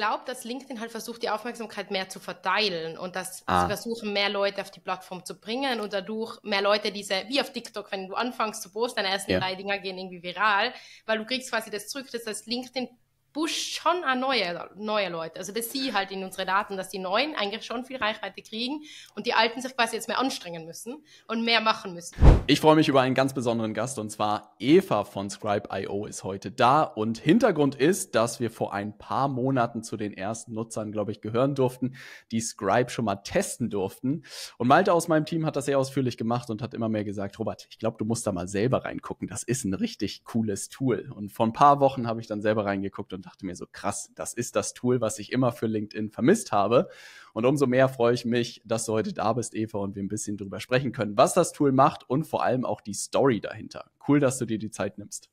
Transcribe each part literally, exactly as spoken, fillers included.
glaube, dass LinkedIn halt versucht, die Aufmerksamkeit mehr zu verteilen und dass ah. sie versuchen, mehr Leute auf die Plattform zu bringen und dadurch mehr Leute diese, wie auf TikTok, wenn du anfängst zu posten, deine ersten yeah. drei Dinger gehen irgendwie viral, weil du kriegst quasi das zurück, dass das LinkedIn pusht schon an neue, neue Leute. Also das sehe ich halt in unsere Daten, dass die Neuen eigentlich schon viel Reichweite kriegen und die Alten sich quasi jetzt mehr anstrengen müssen und mehr machen müssen. Ich freue mich über einen ganz besonderen Gast, und zwar Eva von Scribe punkt i o ist heute da, und Hintergrund ist, dass wir vor ein paar Monaten zu den ersten Nutzern, glaube ich, gehören durften, die Scribe schon mal testen durften. Und Malte aus meinem Team hat das sehr ausführlich gemacht und hat immer mehr gesagt, Robert, ich glaube, du musst da mal selber reingucken. Das ist ein richtig cooles Tool. Und vor ein paar Wochen habe ich dann selber reingeguckt und Und dachte mir so, krass, das ist das Tool, was ich immer für LinkedIn vermisst habe. Und umso mehr freue ich mich, dass du heute da bist, Eva, und wir ein bisschen drüber sprechen können, was das Tool macht und vor allem auch die Story dahinter. Cool, dass du dir die Zeit nimmst.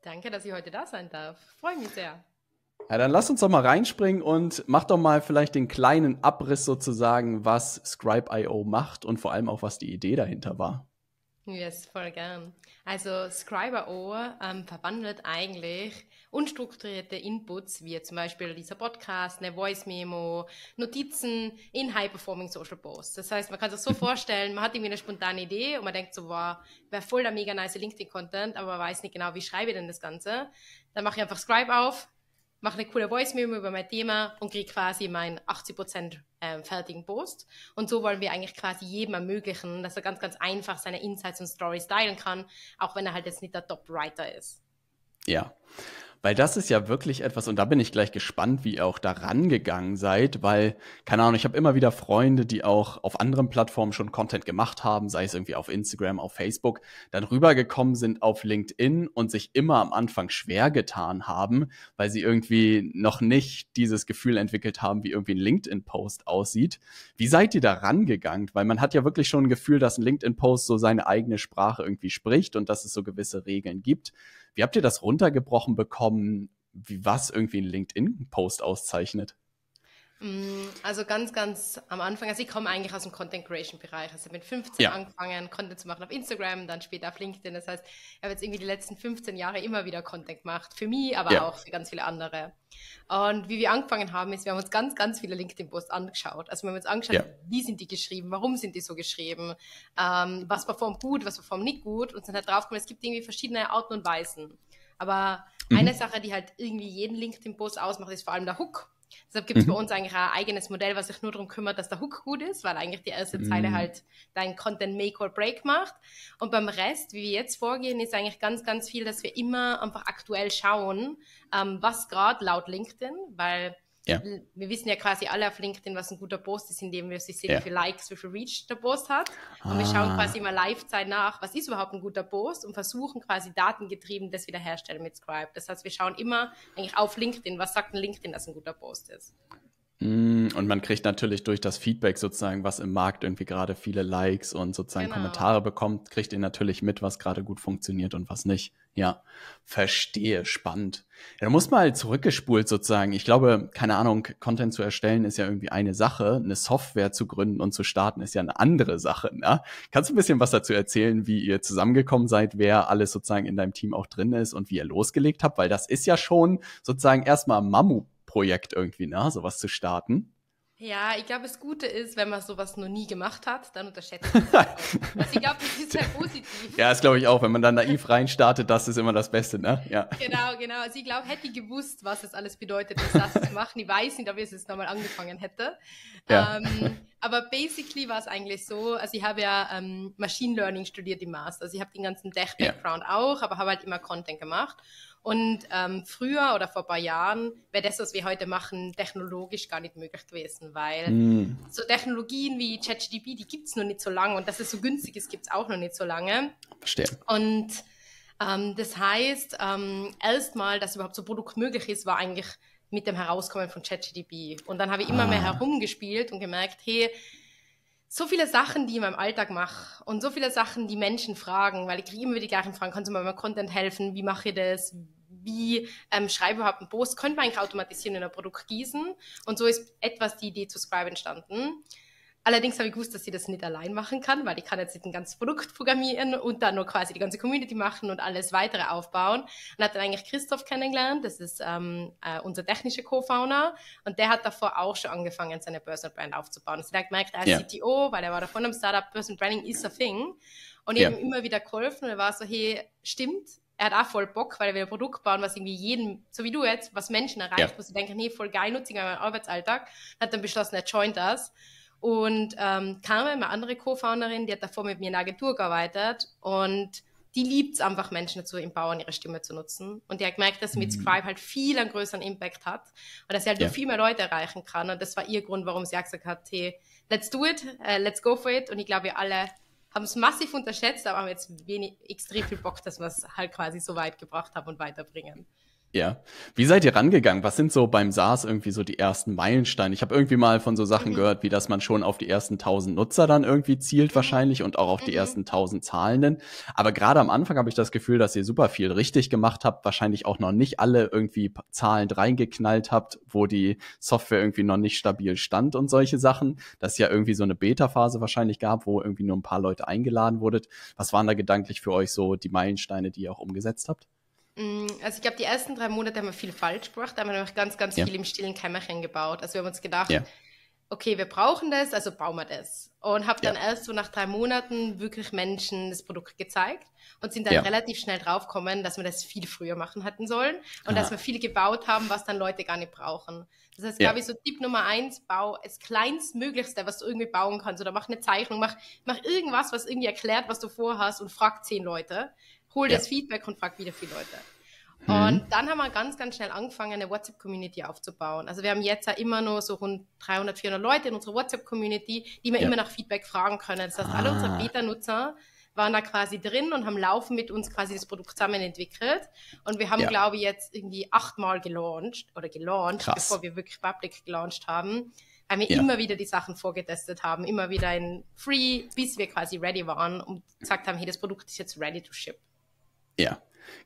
Danke, dass ich heute da sein darf. Freue mich sehr. Ja, dann lass uns doch mal reinspringen und mach doch mal vielleicht den kleinen Abriss sozusagen, was Scribe punkt i o macht und vor allem auch, was die Idee dahinter war. Yes, voll gern. Also Scribe punkt i o ähm, verwandelt eigentlich unstrukturierte Inputs, wie zum Beispiel dieser Podcast, eine Voice-Memo, Notizen in High-Performing-Social-Posts. Das heißt, man kann sich so vorstellen, man hat irgendwie eine spontane Idee und man denkt so, wow, wäre voll der mega nice LinkedIn-Content, aber man weiß nicht genau, wie schreibe ich denn das Ganze. Dann mache ich einfach Scribe auf, mache eine coole Voice-Memo über mein Thema und kriege quasi meinen achtzig Prozent ähm, fertigen Post. Und so wollen wir eigentlich quasi jedem ermöglichen, dass er ganz, ganz einfach seine Insights und Stories teilen kann, auch wenn er halt jetzt nicht der Top-Writer ist. Ja. Weil das ist ja wirklich etwas, und da bin ich gleich gespannt, wie ihr auch da rangegangen seid, weil, keine Ahnung, ich habe immer wieder Freunde, die auch auf anderen Plattformen schon Content gemacht haben, sei es irgendwie auf Instagram, auf Facebook, dann rübergekommen sind auf LinkedIn und sich immer am Anfang schwer getan haben, weil sie irgendwie noch nicht dieses Gefühl entwickelt haben, wie irgendwie ein LinkedIn-Post aussieht. Wie seid ihr da rangegangen? Weil man hat ja wirklich schon ein Gefühl, dass ein LinkedIn-Post so seine eigene Sprache irgendwie spricht und dass es so gewisse Regeln gibt. Wie habt ihr das runtergebrochen bekommen, wie was irgendwie ein LinkedIn-Post auszeichnet? Also ganz, ganz am Anfang, also ich komme eigentlich aus dem Content-Creation-Bereich, also mit fünfzehn ja. angefangen, Content zu machen auf Instagram, dann später auf LinkedIn, das heißt, ich habe jetzt irgendwie die letzten fünfzehn Jahre immer wieder Content gemacht, für mich, aber ja. auch für ganz viele andere. Und wie wir angefangen haben, ist, wir haben uns ganz, ganz viele LinkedIn-Posts angeschaut, also wir haben uns angeschaut, ja. wie sind die geschrieben, warum sind die so geschrieben, ähm, was performt gut, was performt nicht gut, und sind halt draufgekommen, es gibt irgendwie verschiedene Arten und Weisen, aber mhm. eine Sache, die halt irgendwie jeden LinkedIn-Post ausmacht, ist vor allem der Hook. Deshalb gibt es mhm. bei uns eigentlich ein eigenes Modell, was sich nur darum kümmert, dass der Hook gut ist, weil eigentlich die erste mhm. Zeile halt dein Content Make or Break macht. Und beim Rest, wie wir jetzt vorgehen, ist eigentlich ganz, ganz viel, dass wir immer einfach aktuell schauen, ähm, was gerade laut LinkedIn, weil ja. wir wissen ja quasi alle auf LinkedIn, was ein guter Post ist, indem wir sich sehen, ja. wie viele Likes, wie viel Reach der Post hat. Und ah. wir schauen quasi immer Live-Zeit nach, was ist überhaupt ein guter Post, und versuchen quasi datengetrieben das wiederherstellen mit Scribe. Das heißt, wir schauen immer eigentlich auf LinkedIn, was sagt ein LinkedIn, dass ein guter Post ist. Und man kriegt natürlich durch das Feedback sozusagen, was im Markt irgendwie gerade viele Likes und sozusagen genau. Kommentare bekommt, kriegt ihr natürlich mit, was gerade gut funktioniert und was nicht. Ja, verstehe, spannend. Ja, da muss man halt zurückgespult sozusagen. Ich glaube, keine Ahnung, Content zu erstellen ist ja irgendwie eine Sache, eine Software zu gründen und zu starten ist ja eine andere Sache, ne? Kannst du ein bisschen was dazu erzählen, wie ihr zusammengekommen seid, wer alles sozusagen in deinem Team auch drin ist und wie ihr losgelegt habt? Weil das ist ja schon sozusagen erstmal Mammut. Projekt irgendwie, ne, sowas zu starten. Ja, ich glaube, das Gute ist, wenn man sowas noch nie gemacht hat, dann unterschätzt man das. Also ich glaube, das ist sehr positiv. Ja, das glaube ich auch. Wenn man dann naiv reinstartet, das ist immer das Beste, ne? Ja. Genau, genau. Also ich glaube, hätte ich gewusst, was das alles bedeutet, das zu machen. Ich weiß nicht, ob ich es jetzt nochmal angefangen hätte. Ja. Ähm, aber basically war es eigentlich so, also ich habe ja ähm, Machine Learning studiert im Master. Also ich habe den ganzen Tech-Background ja. auch, aber habe halt immer Content gemacht. Und ähm, früher oder vor ein paar Jahren wäre das, was wir heute machen, technologisch gar nicht möglich gewesen, weil mm. so Technologien wie ChatGPT, die gibt es noch nicht so lange, und dass es so günstig ist, gibt es auch noch nicht so lange. Verstehe. Und ähm, das heißt, ähm, erstmal, dass überhaupt so ein Produkt möglich ist, war eigentlich mit dem Herauskommen von ChatGPT. Und dann habe ich immer ah. mehr herumgespielt und gemerkt, hey, so viele Sachen, die ich in meinem Alltag mache, und so viele Sachen, die Menschen fragen, weil ich kriege immer die gleichen Fragen, kannst du mir beim Content helfen, wie mache ich das, wie ähm, schreibe ich überhaupt einen Post, könnte man eigentlich automatisieren in ein Produkt gießen, und so ist etwas die Idee zu Scribe entstanden. Allerdings habe ich gewusst, dass sie das nicht allein machen kann, weil ich kann jetzt nicht ein ganzes Produkt programmieren und dann nur quasi die ganze Community machen und alles weitere aufbauen. Und hat dann eigentlich Christoph kennengelernt, das ist ähm, äh, unser technischer Co-Founder, und der hat davor auch schon angefangen, seine Personal Brand aufzubauen. Also der hat gemerkt, er ist yeah. C T O, weil er war davon am Startup, Personal Branding is a thing. Und ich yeah. habe ihm immer wieder geholfen und er war so, hey, stimmt, er hat auch voll Bock, weil er will ein Produkt bauen, was irgendwie jeden, so wie du jetzt, was Menschen erreicht, ja. wo sie denken, nee, voll geil, nutze ich meinen Arbeitsalltag. Hat dann beschlossen, er joint das. Und ähm, Carmen, meine andere Co-Founderin, die hat davor mit mir in der Agentur gearbeitet und die liebt es einfach, Menschen dazu empowern, ihre Stimme zu nutzen. Und die hat gemerkt, dass sie mit Scribe halt viel einen größeren Impact hat und dass sie halt ja. nur viel mehr Leute erreichen kann. Und das war ihr Grund, warum sie auch gesagt hat, hey, let's do it, uh, let's go for it. Und ich glaube, wir alle haben es massiv unterschätzt, aber haben jetzt wenig, extrem viel Bock, dass wir es halt quasi so weit gebracht haben und weiterbringen. Ja. Wie seid ihr rangegangen? Was sind so beim SaaS irgendwie so die ersten Meilensteine? Ich habe irgendwie mal von so Sachen mhm. gehört, wie dass man schon auf die ersten tausend Nutzer dann irgendwie zielt wahrscheinlich und auch auf mhm. die ersten tausend Zahlenden. Aber gerade am Anfang habe ich das Gefühl, dass ihr super viel richtig gemacht habt, wahrscheinlich auch noch nicht alle irgendwie zahlend reingeknallt habt, wo die Software irgendwie noch nicht stabil stand und solche Sachen. Das ist ja irgendwie so eine Beta-Phase wahrscheinlich gab, wo irgendwie nur ein paar Leute eingeladen wurdet. Was waren da gedanklich für euch so die Meilensteine, die ihr auch umgesetzt habt? Also ich glaube, die ersten drei Monate haben wir viel falsch gemacht, da haben wir nämlich ganz, ganz ja. viel im stillen Kämmerchen gebaut. Also wir haben uns gedacht, ja. okay, wir brauchen das, also bauen wir das. Und habe dann ja. erst so nach drei Monaten wirklich Menschen das Produkt gezeigt und sind dann ja. relativ schnell draufgekommen, dass wir das viel früher machen hätten sollen und Aha. dass wir viel gebaut haben, was dann Leute gar nicht brauchen. Das heißt, ja. glaube ich, so Tipp Nummer eins, bau das Kleinstmöglichste, was du irgendwie bauen kannst, oder mach eine Zeichnung, mach, mach irgendwas, was irgendwie erklärt, was du vorhast, und frag zehn Leute. Hol ja. das Feedback und frag wieder viele Leute. Mhm. Und dann haben wir ganz, ganz schnell angefangen, eine WhatsApp-Community aufzubauen. Also wir haben jetzt ja immer nur so rund dreihundert, vierhundert Leute in unserer WhatsApp-Community, die wir ja. immer nach Feedback fragen können. Das heißt, ah. alle unsere Beta-Nutzer waren da quasi drin und haben laufen mit uns quasi das Produkt zusammen entwickelt. Und wir haben, ja. glaube ich, jetzt irgendwie achtmal gelauncht oder gelauncht, Krass. bevor wir wirklich public gelauncht haben, weil wir ja. immer wieder die Sachen vorgetestet haben, immer wieder in Free, bis wir quasi ready waren und gesagt haben, hey, das Produkt ist jetzt ready to ship. Ja,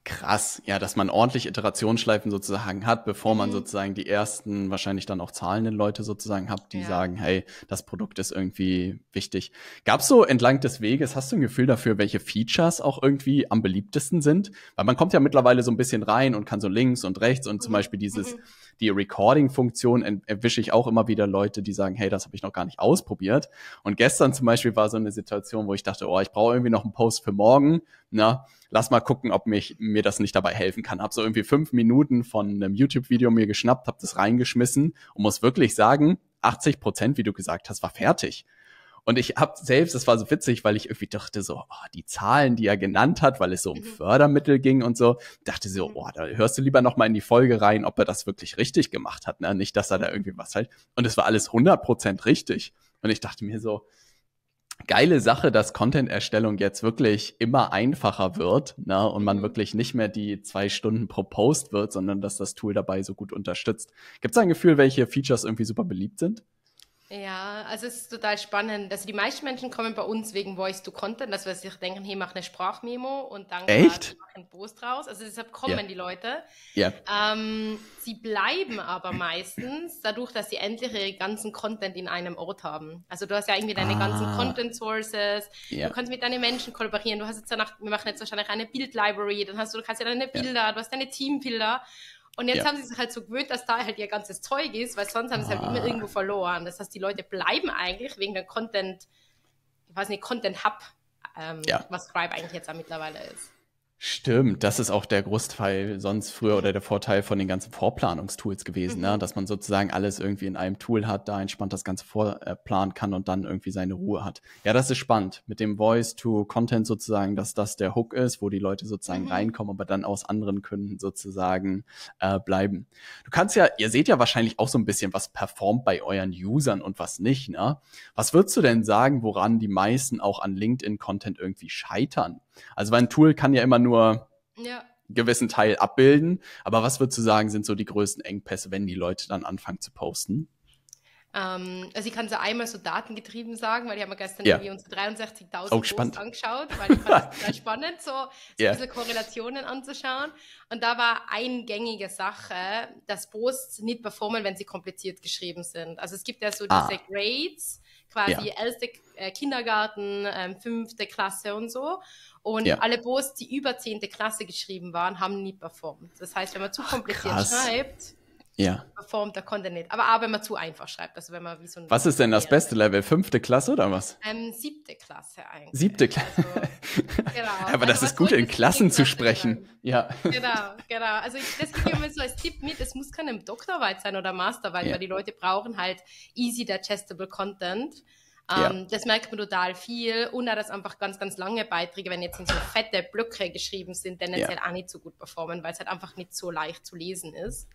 krass. Ja, dass man ordentlich Iterationsschleifen sozusagen hat, bevor man mhm. sozusagen die ersten, wahrscheinlich dann auch zahlenden Leute sozusagen hat, die ja. sagen, hey, das Produkt ist irgendwie wichtig. Gab es so entlang des Weges, hast du ein Gefühl dafür, welche Features auch irgendwie am beliebtesten sind? Weil man kommt ja mittlerweile so ein bisschen rein und kann so links und rechts und mhm. zum Beispiel dieses, mhm. die Recording-Funktion erwische ich auch immer wieder Leute, die sagen, hey, das habe ich noch gar nicht ausprobiert. Und gestern zum Beispiel war so eine Situation, wo ich dachte, oh, ich brauche irgendwie noch einen Post für morgen, na, lass mal gucken, ob mich, mir das nicht dabei helfen kann. Habe so irgendwie fünf Minuten von einem YouTube-Video mir geschnappt, habe das reingeschmissen und muss wirklich sagen, achtzig Prozent, wie du gesagt hast, war fertig. Und ich habe selbst, das war so witzig, weil ich irgendwie dachte so, oh, die Zahlen, die er genannt hat, weil es so um mhm. Fördermittel ging und so, dachte so, oh, da hörst du lieber nochmal in die Folge rein, ob er das wirklich richtig gemacht hat, ne? Nicht, dass er da irgendwie was halt. Und es war alles hundert Prozent richtig. Und ich dachte mir so, geile Sache, dass Content-Erstellung jetzt wirklich immer einfacher wird, ne, und man wirklich nicht mehr die zwei Stunden pro Post wird, sondern dass das Tool dabei so gut unterstützt. Gibt es ein Gefühl, welche Features irgendwie super beliebt sind? Ja, also es ist total spannend. Also die meisten Menschen kommen bei uns wegen Voice-to-Content, dass wir sich denken, hey, mach eine Sprachmemo und dann machen einen Post raus. Also deshalb kommen yeah. die Leute. Yeah. Ähm, sie bleiben aber meistens dadurch, dass sie endlich ihre ganzen Content in einem Ort haben. Also du hast ja irgendwie deine ah. ganzen Content-Sources, yeah. du kannst mit deinen Menschen kollaborieren, du hast jetzt danach, wir machen jetzt wahrscheinlich eine Bild-Library, dann hast du, du kannst ja deine Bilder, yeah. du hast deine Teambilder. Und jetzt ja. haben sie sich halt so gewöhnt, dass da halt ihr ganzes Zeug ist, weil sonst haben sie es ah. halt immer irgendwo verloren. Das heißt, die Leute bleiben eigentlich wegen der Content, ich weiß nicht, Content-Hub, ähm, ja. was Scribe eigentlich jetzt auch mittlerweile ist. Stimmt, das ist auch der Großteil sonst früher oder der Vorteil von den ganzen Vorplanungstools gewesen, mhm. ne? Dass man sozusagen alles irgendwie in einem Tool hat, da entspannt das Ganze vorplanen kann und dann irgendwie seine Ruhe hat. Ja, das ist spannend, mit dem Voice-to-Content sozusagen, dass das der Hook ist, wo die Leute sozusagen mhm. reinkommen, aber dann aus anderen Gründen sozusagen äh, bleiben. Du kannst ja, ihr seht ja wahrscheinlich auch so ein bisschen, was performt bei euren Usern und was nicht, ne? Was würdest du denn sagen, woran die meisten auch an LinkedIn-Content irgendwie scheitern? Also weil ein Tool kann ja immer nur ja. einen gewissen Teil abbilden, aber was würdest du sagen, sind so die größten Engpässe, wenn die Leute dann anfangen zu posten? Ähm, also ich kann so einmal so datengetrieben sagen, weil ich habe mir gestern ja. irgendwie unsere dreiundsechzigtausend Posts angeschaut, weil ich fand das total spannend, so, so yeah. diese Korrelationen anzuschauen. Und da war eingängige Sache, dass Posts nicht performen, wenn sie kompliziert geschrieben sind. Also es gibt ja so diese ah. Grades, quasi ja. erste äh, Kindergarten, ähm, fünfte Klasse und so. Und ja. alle Posts, die über zehnte Klasse geschrieben waren, haben nie performt. Das heißt, wenn man zu kompliziert Ach, krass. schreibt, ja. performt der Content nicht. Aber auch wenn man zu einfach schreibt. Also wenn man wie so ein was ist denn das beste Level? Fünfte Klasse oder was? Ähm, siebte Klasse eigentlich. Siebte Klasse. Also, genau. Aber das also, ist gut, in Klassen zu sprechen. Dann. Ja. Genau, genau. Also ich, das gebe ich immer so als Tipp mit. Es muss keine Doktorarbeit sein oder Masterarbeit, ja. weil die Leute brauchen halt easy digestible Content. Ja. Um, das merkt man total viel, und auch, dass einfach ganz, ganz lange Beiträge, wenn jetzt nicht so fette Blöcke geschrieben sind, tendenziell ja. auch nicht so gut performen, weil es halt einfach nicht so leicht zu lesen ist.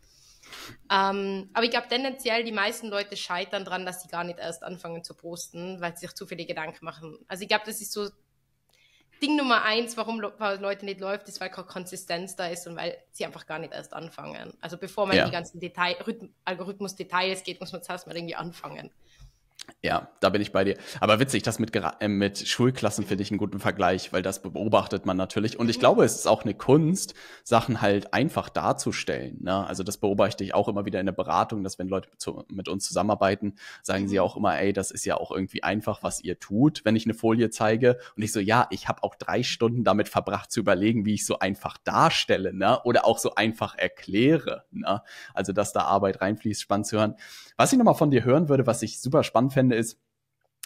Um, aber ich glaube tendenziell, die meisten Leute scheitern daran, dass sie gar nicht erst anfangen zu posten, weil sie sich zu viele Gedanken machen. Also ich glaube, das ist so Ding Nummer eins, warum Le- Leute nicht läuft, ist, weil keine Konsistenz da ist und weil sie einfach gar nicht erst anfangen. Also bevor man ja. die ganzen Detail- Rhythm- Algorithmus-Details geht, muss man zuerst mal irgendwie anfangen. Ja, da bin ich bei dir. Aber witzig, das mit, äh, mit Schulklassen finde ich einen guten Vergleich, weil das beobachtet man natürlich. Und ich glaube, es ist auch eine Kunst, Sachen halt einfach darzustellen, ne? Also das beobachte ich auch immer wieder in der Beratung, dass wenn Leute zu, mit uns zusammenarbeiten, sagen sie auch immer, ey, das ist ja auch irgendwie einfach, was ihr tut, wenn ich eine Folie zeige. Und ich so, ja, ich habe auch drei Stunden damit verbracht zu überlegen, wie ich so einfach darstelle, ne? Oder auch so einfach erkläre, ne? Also dass da Arbeit reinfließt, spannend zu hören. Was ich nochmal von dir hören würde, was ich super spannend finde, ist,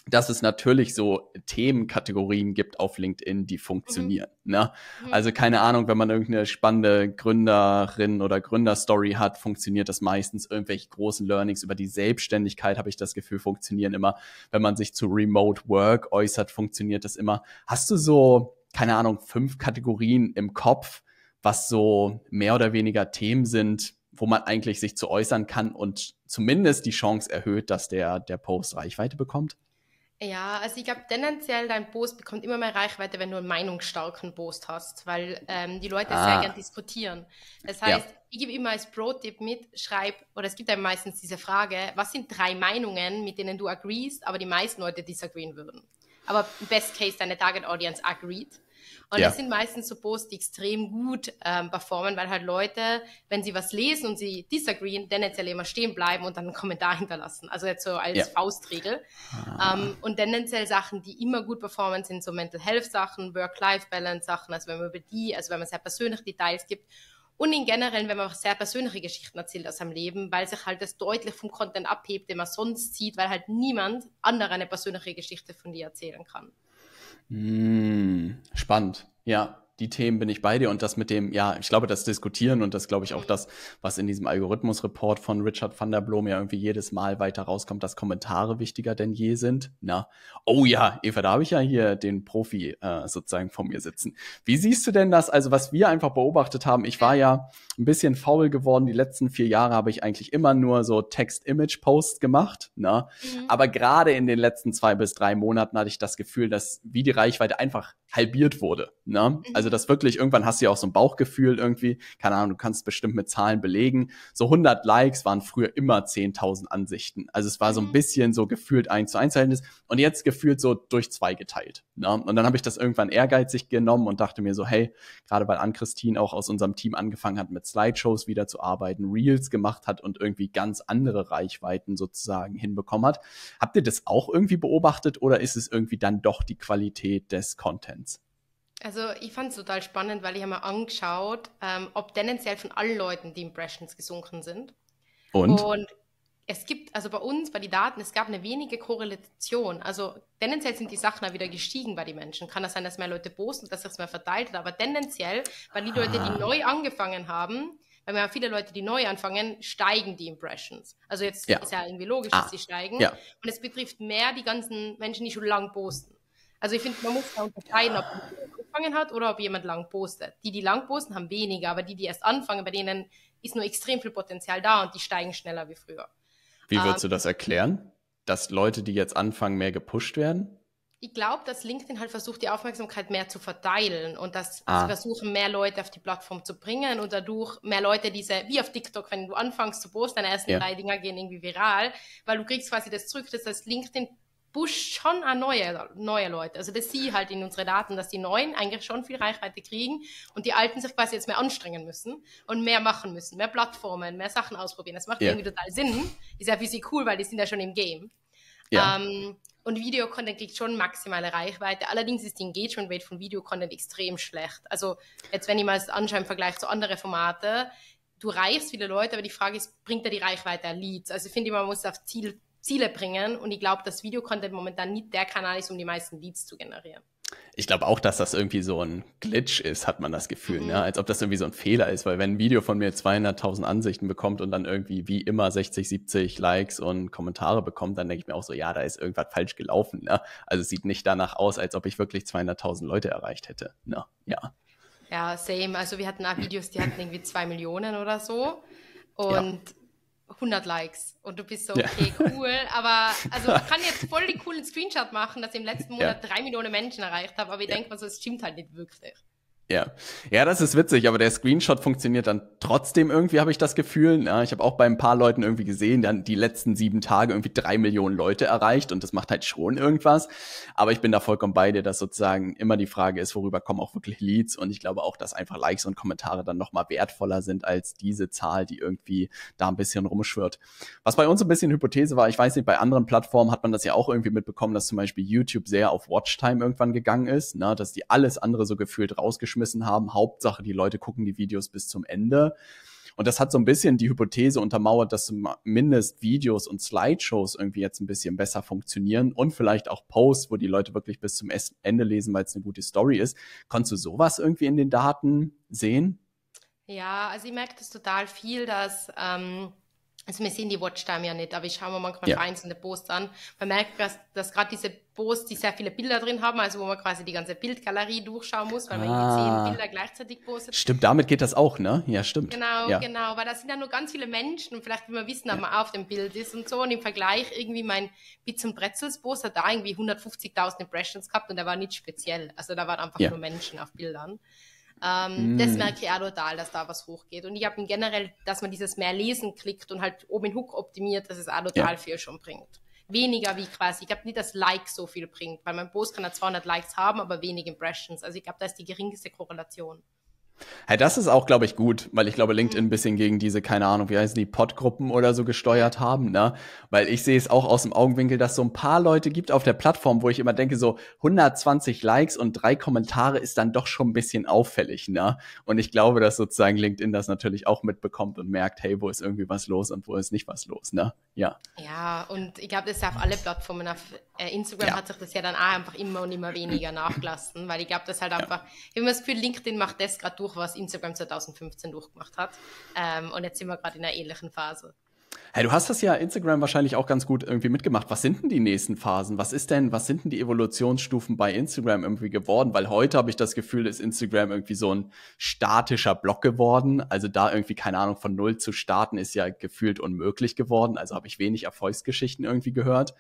dass es natürlich so Themenkategorien gibt auf LinkedIn, die funktionieren. Mhm. Ne? Mhm. Also keine Ahnung, wenn man irgendeine spannende Gründerin oder Gründerstory hat, funktioniert das meistens. Irgendwelche großen Learnings über die Selbstständigkeit, habe ich das Gefühl, funktionieren immer. Wenn man sich zu Remote Work äußert, funktioniert das immer. Hast du so, keine Ahnung, fünf Kategorien im Kopf, was so mehr oder weniger Themen sind, wo man eigentlich sich zu äußern kann und zumindest die Chance erhöht, dass der, der Post Reichweite bekommt? Ja, also ich glaube tendenziell, dein Post bekommt immer mehr Reichweite, wenn du einen meinungsstarken Post hast, weil ähm, die Leute ah. sehr gerne diskutieren. Das heißt, ja. ich gebe immer als Pro-Tipp mit, schreib, oder es gibt ja meistens diese Frage, was sind drei Meinungen, mit denen du agreest, aber die meisten Leute disagreeen würden. Aber im Best Case, deine Target Audience agreed. Und ja. das sind meistens so Posts, die extrem gut ähm, performen, weil halt Leute, wenn sie was lesen und sie disagreeen, tendenziell immer stehen bleiben und dann einen Kommentar hinterlassen. Also jetzt so als ja. Faustregel. Ah. Ähm, und tendenziell Sachen, die immer gut performen, sind so Mental Health Sachen, Work-Life-Balance Sachen, also wenn man über die, also wenn man sehr persönliche Details gibt. Und in generell, wenn man auch sehr persönliche Geschichten erzählt aus seinem Leben, weil sich halt das deutlich vom Content abhebt, den man sonst sieht, weil halt niemand anderer eine persönliche Geschichte von dir erzählen kann. Mmh, spannend. Ja, die Themen bin ich bei dir, und das mit dem, ja, ich glaube, das Diskutieren, und das glaube ich auch das, was in diesem Algorithmus-Report von Richard van der Blom ja irgendwie jedes Mal weiter rauskommt, dass Kommentare wichtiger denn je sind. Na, oh ja, Eva, da habe ich ja hier den Profi äh, sozusagen vor mir sitzen. Wie siehst du denn das, also was wir einfach beobachtet haben, ich war ja ein bisschen faul geworden, die letzten vier Jahre habe ich eigentlich immer nur so Text-Image-Posts gemacht, na, mhm. aber gerade in den letzten zwei bis drei Monaten hatte ich das Gefühl, dass wie die Reichweite einfach halbiert wurde, ne? Mhm. Also das wirklich, irgendwann hast du ja auch so ein Bauchgefühl irgendwie, keine Ahnung, du kannst bestimmt mit Zahlen belegen, so hundert Likes waren früher immer zehntausend Ansichten, also es war so ein bisschen so gefühlt eins zu eins Verhältnis und jetzt gefühlt so durch zwei geteilt, ne? Und dann habe ich das irgendwann ehrgeizig genommen und dachte mir so, hey, gerade weil Ann-Christine auch aus unserem Team angefangen hat, mit Slideshows wieder zu arbeiten, Reels gemacht hat und irgendwie ganz andere Reichweiten sozusagen hinbekommen hat. Habt ihr das auch irgendwie beobachtet oder ist es irgendwie dann doch die Qualität des Contents? Also ich fand es total spannend, weil ich habe mir angeschaut, ähm, ob tendenziell von allen Leuten die Impressions gesunken sind. Und? Und es gibt, also bei uns, bei den Daten, es gab eine wenige Korrelation. Also tendenziell sind die Sachen auch wieder gestiegen bei den Menschen. Kann das sein, dass mehr Leute posten, dass sich mehr verteilt hat, aber tendenziell, weil die Leute, ah. die neu angefangen haben, weil wir haben viele Leute, die neu anfangen, steigen die Impressions. Also jetzt ja. ist ja irgendwie logisch, ah. dass sie steigen. Ja. Und es betrifft mehr die ganzen Menschen, die schon lang posten. Also ich finde, man muss da unterscheiden, ob jemand angefangen hat oder ob jemand lang postet. Die, die lang posten, haben weniger, aber die, die erst anfangen, bei denen ist nur extrem viel Potenzial da und die steigen schneller wie früher. Wie würdest ähm, du das erklären? Dass Leute, die jetzt anfangen, mehr gepusht werden? Ich glaube, dass LinkedIn halt versucht, die Aufmerksamkeit mehr zu verteilen und dass ah. sie versuchen, mehr Leute auf die Plattform zu bringen und dadurch mehr Leute diese, wie auf TikTok, wenn du anfängst zu posten, deine ersten yeah. drei Dinger gehen irgendwie viral, weil du kriegst quasi das zurück, dass das LinkedIn pusht schon an neue, neue Leute. Also das sie halt in unsere Daten, dass die Neuen eigentlich schon viel Reichweite kriegen und die Alten sich quasi jetzt mehr anstrengen müssen und mehr machen müssen, mehr Plattformen, mehr Sachen ausprobieren. Das macht yeah. irgendwie total Sinn. Ist ja für sie cool, weil die sind ja schon im Game. Yeah. Ähm, Und Video-Content kriegt schon maximale Reichweite. Allerdings ist die Engagement-Rate von Video-Content extrem schlecht. Also jetzt, wenn ich mal das anschaue im Vergleich zu anderen Formaten, du reichst viele Leute, aber die Frage ist, bringt er die Reichweite an Leads? Also ich finde, man muss auf Ziel, Ziele bringen und ich glaube, dass Video-Content momentan nicht der Kanal ist, um die meisten Leads zu generieren. Ich glaube auch, dass das irgendwie so ein Glitch ist, hat man das Gefühl, mhm. ne? Als ob das irgendwie so ein Fehler ist, weil wenn ein Video von mir zweihunderttausend Ansichten bekommt und dann irgendwie wie immer sechzig, siebzig Likes und Kommentare bekommt, dann denke ich mir auch so, ja, da ist irgendwas falsch gelaufen, ne? Also es sieht nicht danach aus, als ob ich wirklich zweihunderttausend Leute erreicht hätte, ne? Ja. Ja, same. Also wir hatten auch Videos, die hatten irgendwie zwei Millionen oder so und ja. hundert Likes und du bist so, okay, ja. cool, aber also ich kann jetzt voll den coolen Screenshot machen, dass ich im letzten Monat drei ja. Millionen Menschen erreicht habe, aber ich ja. denke mal so, es stimmt halt nicht wirklich. Ja. ja, das ist witzig, aber der Screenshot funktioniert dann trotzdem irgendwie, habe ich das Gefühl. Ja, ich habe auch bei ein paar Leuten irgendwie gesehen, dann die letzten sieben Tage irgendwie drei Millionen Leute erreicht und das macht halt schon irgendwas. Aber ich bin da vollkommen bei dir, dass sozusagen immer die Frage ist, worüber kommen auch wirklich Leads, und ich glaube auch, dass einfach Likes und Kommentare dann nochmal wertvoller sind als diese Zahl, die irgendwie da ein bisschen rumschwirrt. Was bei uns ein bisschen Hypothese war, ich weiß nicht, bei anderen Plattformen hat man das ja auch irgendwie mitbekommen, dass zum Beispiel YouTube sehr auf Watchtime irgendwann gegangen ist, ne, dass die alles andere so gefühlt rausgeschmissen haben. Hauptsache, die Leute gucken die Videos bis zum Ende. Und das hat so ein bisschen die Hypothese untermauert, dass zumindest Videos und Slideshows irgendwie jetzt ein bisschen besser funktionieren und vielleicht auch Posts, wo die Leute wirklich bis zum Ende lesen, weil es eine gute Story ist. Konntest du sowas irgendwie in den Daten sehen? Ja, also ich merke das total viel, dass... Ähm Also wir sehen die Watchtime ja nicht, aber ich schaue mir manchmal ja. einzelne Posts an. Man merkt, dass, dass gerade diese Posts, die sehr viele Bilder drin haben, also wo man quasi die ganze Bildgalerie durchschauen muss, weil ah. man zehn Bilder gleichzeitig postet. Stimmt, damit geht das auch, ne? Ja, stimmt. Genau, ja. genau, weil da sind ja nur ganz viele Menschen und vielleicht will man wissen, ob ja. man auf dem Bild ist und so. Und im Vergleich irgendwie mein Bits und Pretzels-Post hat da irgendwie hundertfünfzigtausend Impressions gehabt und der war nicht speziell. Also da waren einfach ja. nur Menschen auf Bildern. Ähm, mm. Das merke ich auch total, dass da was hochgeht. Und ich habe generell, dass man dieses mehr Lesen klickt und halt oben den Hook optimiert, dass es auch total ja. viel schon bringt. Weniger wie quasi, ich glaube nicht, dass Like so viel bringt, weil mein Post kann ja zweihundert Likes haben, aber wenig Impressions. Also ich glaube, da ist die geringste Korrelation. Hey, das ist auch, glaube ich, gut, weil ich glaube, LinkedIn ein bisschen gegen diese, keine Ahnung, wie heißen die, Podgruppen oder so gesteuert haben, ne? Weil ich sehe es auch aus dem Augenwinkel, dass so ein paar Leute gibt auf der Plattform, wo ich immer denke, so hundertzwanzig Likes und drei Kommentare ist dann doch schon ein bisschen auffällig, ne? Und ich glaube, dass sozusagen LinkedIn das natürlich auch mitbekommt und merkt, hey, wo ist irgendwie was los und wo ist nicht was los, ne? Ja. Ja, und ich glaube, das ist ja auf alle Plattformen. Auf äh, Instagram ja. hat sich das ja dann auch einfach immer und immer weniger nachgelassen, weil ich glaube, das halt ja. einfach, ich habe das Gefühl, LinkedIn macht das gerade durch, was Instagram zweitausendfünfzehn durchgemacht hat. Ähm, und jetzt sind wir gerade in einer ähnlichen Phase. Hey, du hast das ja Instagram wahrscheinlich auch ganz gut irgendwie mitgemacht. Was sind denn die nächsten Phasen? Was ist denn, was sind denn die Evolutionsstufen bei Instagram irgendwie geworden? Weil heute habe ich das Gefühl, ist Instagram irgendwie so ein statischer Block geworden. Also da irgendwie, keine Ahnung, von null zu starten ist ja gefühlt unmöglich geworden. Also habe ich wenig Erfolgsgeschichten irgendwie gehört.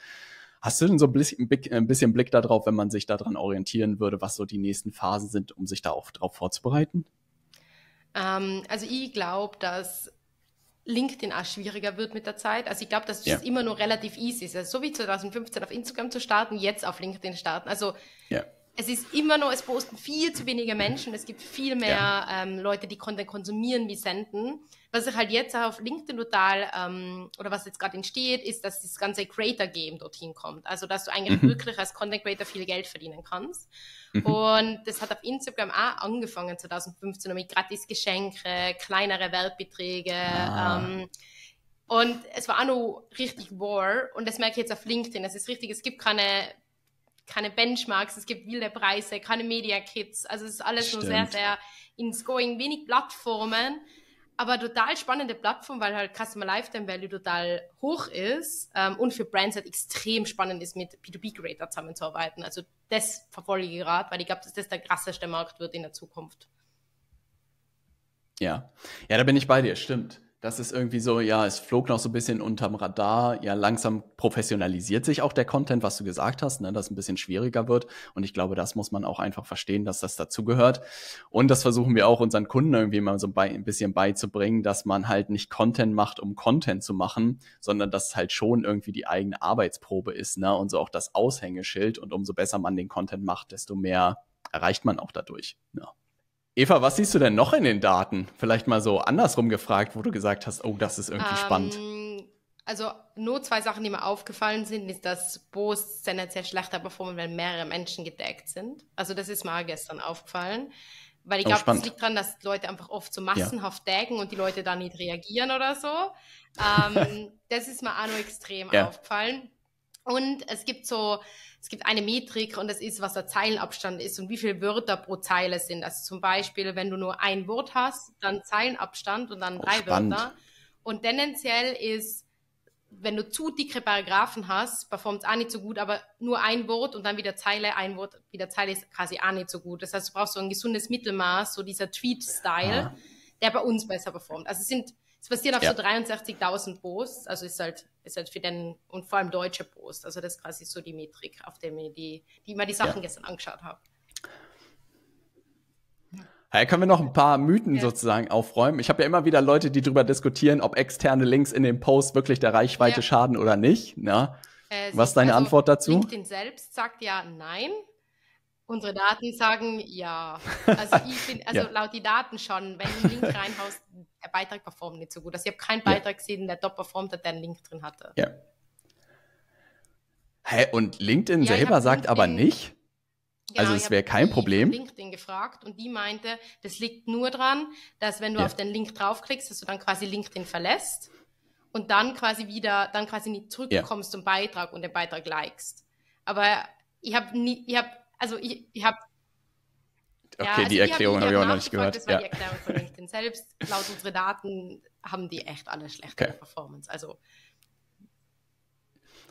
Hast du denn so ein bisschen, ein bisschen Blick darauf, wenn man sich daran orientieren würde, was so die nächsten Phasen sind, um sich da auch drauf vorzubereiten? Ähm, also ich glaube, dass LinkedIn auch schwieriger wird mit der Zeit. Also ich glaube, dass es yeah. immer nur relativ easy ist. Also so wie zweitausendfünfzehn auf Instagram zu starten, jetzt auf LinkedIn starten. Also yeah. es ist immer noch, es posten viel zu wenige Menschen. Es gibt viel mehr yeah. ähm, Leute, die Content konsumieren wie senden. Was ich halt jetzt auf LinkedIn total, ähm, oder was jetzt gerade entsteht, ist, dass das ganze Creator-Game dorthin kommt. Also, dass du eigentlich mhm. wirklich als Content-Creator viel Geld verdienen kannst. Mhm. Und das hat auf Instagram auch angefangen zweitausendfünfzehn mit gratis Geschenke, kleinere Werbeträge. Ah. Ähm, und es war auch noch richtig war. Und das merke ich jetzt auf LinkedIn. Es ist richtig, es gibt keine... keine Benchmarks, es gibt wilde Preise, keine Media-Kits, also es ist alles Stimmt. nur sehr, sehr ins Going, wenig Plattformen, aber total spannende Plattform, weil halt Customer Lifetime Value total hoch ist ähm, und für Brands halt extrem spannend ist, mit P zwei P-Creator zusammenzuarbeiten, also das verfolge ich gerade, weil ich glaube, dass das der krasseste Markt wird in der Zukunft. Ja, ja, da bin ich bei dir, stimmt. Das ist irgendwie so, ja, es flog noch so ein bisschen unterm Radar. Ja, langsam professionalisiert sich auch der Content, was du gesagt hast, ne, dass es ein bisschen schwieriger wird. Und ich glaube, das muss man auch einfach verstehen, dass das dazugehört. Und das versuchen wir auch unseren Kunden irgendwie mal so ein bisschen beizubringen, dass man halt nicht Content macht, um Content zu machen, sondern dass es halt schon irgendwie die eigene Arbeitsprobe ist, ne, und so auch das Aushängeschild. Und umso besser man den Content macht, desto mehr erreicht man auch dadurch, ne. Eva, was siehst du denn noch in den Daten? Vielleicht mal so andersrum gefragt, wo du gesagt hast, oh, das ist irgendwie ähm, spannend. Also nur zwei Sachen, die mir aufgefallen sind, ist, dass Posts tendenziell schlechter performen, wenn mehrere Menschen getaggt sind. Also das ist mir gestern aufgefallen, weil ich oh, glaube, das liegt daran, dass Leute einfach oft so massenhaft ja. taggen und die Leute da nicht reagieren oder so. Ähm, das ist mir auch noch extrem ja. aufgefallen. Und es gibt so, es gibt eine Metrik und das ist, was der Zeilenabstand ist und wie viele Wörter pro Zeile sind. Also zum Beispiel, wenn du nur ein Wort hast, dann Zeilenabstand und dann oh, drei spannend. Wörter. Und tendenziell ist, wenn du zu dicke Paragraphen hast, performt es auch nicht so gut, aber nur ein Wort und dann wieder Zeile, ein Wort, wieder Zeile ist quasi auch nicht so gut. Das heißt, du brauchst so ein gesundes Mittelmaß, so dieser Tweet-Style, ja. der bei uns besser performt. Also es sind... Es basiert auf ja. so dreiundsechzigtausend Posts, also ist halt, ist halt für den, und vor allem deutsche Posts, also das ist quasi so die Metrik, auf der mir die, die mir die Sachen ja. gestern angeschaut habe. Ja, können wir noch ein paar Mythen ja. sozusagen aufräumen? Ich habe ja immer wieder Leute, die darüber diskutieren, ob externe Links in den Posts wirklich der Reichweite ja. schaden oder nicht. Na? Äh, Was ist deine also Antwort dazu? LinkedIn selbst sagt ja nein. Unsere Daten sagen ja. Also ich finde, also ja. laut die Daten schon, wenn du einen Link reinhaust, der Beitrag performt nicht so gut. Also ich habe keinen Beitrag ja. gesehen, der top performt hat, der einen Link drin hatte. Ja. Hä, und LinkedIn ja, selber sagt LinkedIn, aber nicht? Genau, also es wäre kein Problem. Ich habe LinkedIn gefragt und die meinte, das liegt nur daran, dass wenn du ja. auf den Link draufklickst, dass du dann quasi LinkedIn verlässt und dann quasi wieder, dann quasi nicht zurückkommst ja. zum Beitrag und den Beitrag likest. Aber ich habe nie, ich habe Also ich, ich habe... Okay, ja, also die Erklärung habe ich auch noch nicht gehört. Das war ja. die Erklärung von LinkedIn selbst. Laut unseren Daten haben die echt alle schlechte okay. Performance. Also...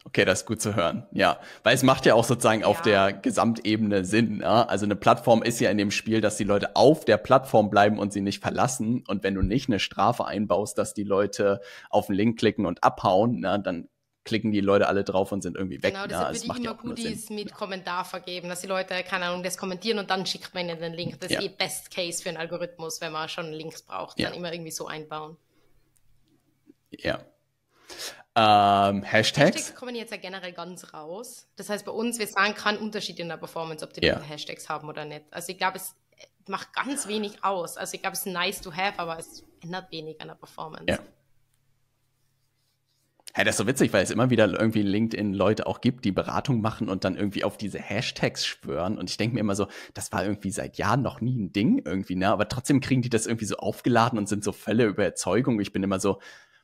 Okay, das ist gut zu hören, ja. Weil es macht ja auch sozusagen ja. auf der Gesamtebene Sinn, ne? Also eine Plattform ist ja in dem Spiel, dass die Leute auf der Plattform bleiben und sie nicht verlassen. Und wenn du nicht eine Strafe einbaust, dass die Leute auf den Link klicken und abhauen, ne, dann... klicken die Leute alle drauf und sind irgendwie weg. Genau, deshalb würde ich immer Goodies mit ja. Kommentar vergeben, dass die Leute, keine Ahnung, das kommentieren und dann schickt man ihnen den Link. Das ja. ist eh Best Case für einen Algorithmus, wenn man schon Links braucht, ja. dann immer irgendwie so einbauen. Ja. Ähm, Hashtags? Hashtags kommen jetzt ja generell ganz raus. Das heißt, bei uns, wir sagen keinen Unterschied in der Performance, ob die ja. Hashtags haben oder nicht. Also ich glaube, es macht ganz wenig aus. Also ich glaube, es ist nice to have, aber es ändert wenig an der Performance. Ja. Ja, das ist so witzig, weil es immer wieder irgendwie LinkedIn-Leute auch gibt, die Beratung machen und dann irgendwie auf diese Hashtags schwören. Und ich denke mir immer so, das war irgendwie seit Jahren noch nie ein Ding irgendwie, ne? Aber trotzdem kriegen die das irgendwie so aufgeladen und sind so Fälle über Erzeugung. Ich bin immer so,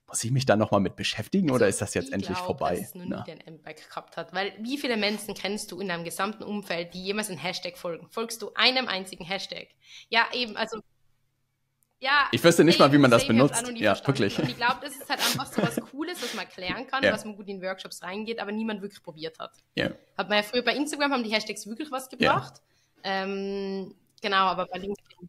muss ich mich da nochmal mit beschäftigen also oder ist das jetzt endlich glaub, vorbei? Ich glaube, dass es nie den Impact gehabt hat. Weil wie viele Menschen kennst du in deinem gesamten Umfeld, die jemals einen Hashtag folgen? Folgst du einem einzigen Hashtag? Ja, eben, also... Ja, ich wüsste nicht mal, wie man das benutzt. Ja, verstanden. Wirklich. Und ich glaube, das ist halt einfach so was Cooles, was man erklären kann, ja. was man gut in Workshops reingeht, aber niemand wirklich probiert hat. Ja. Hat man ja früher bei Instagram, haben die Hashtags wirklich was gebracht. Ja. Ähm, genau, aber bei LinkedIn.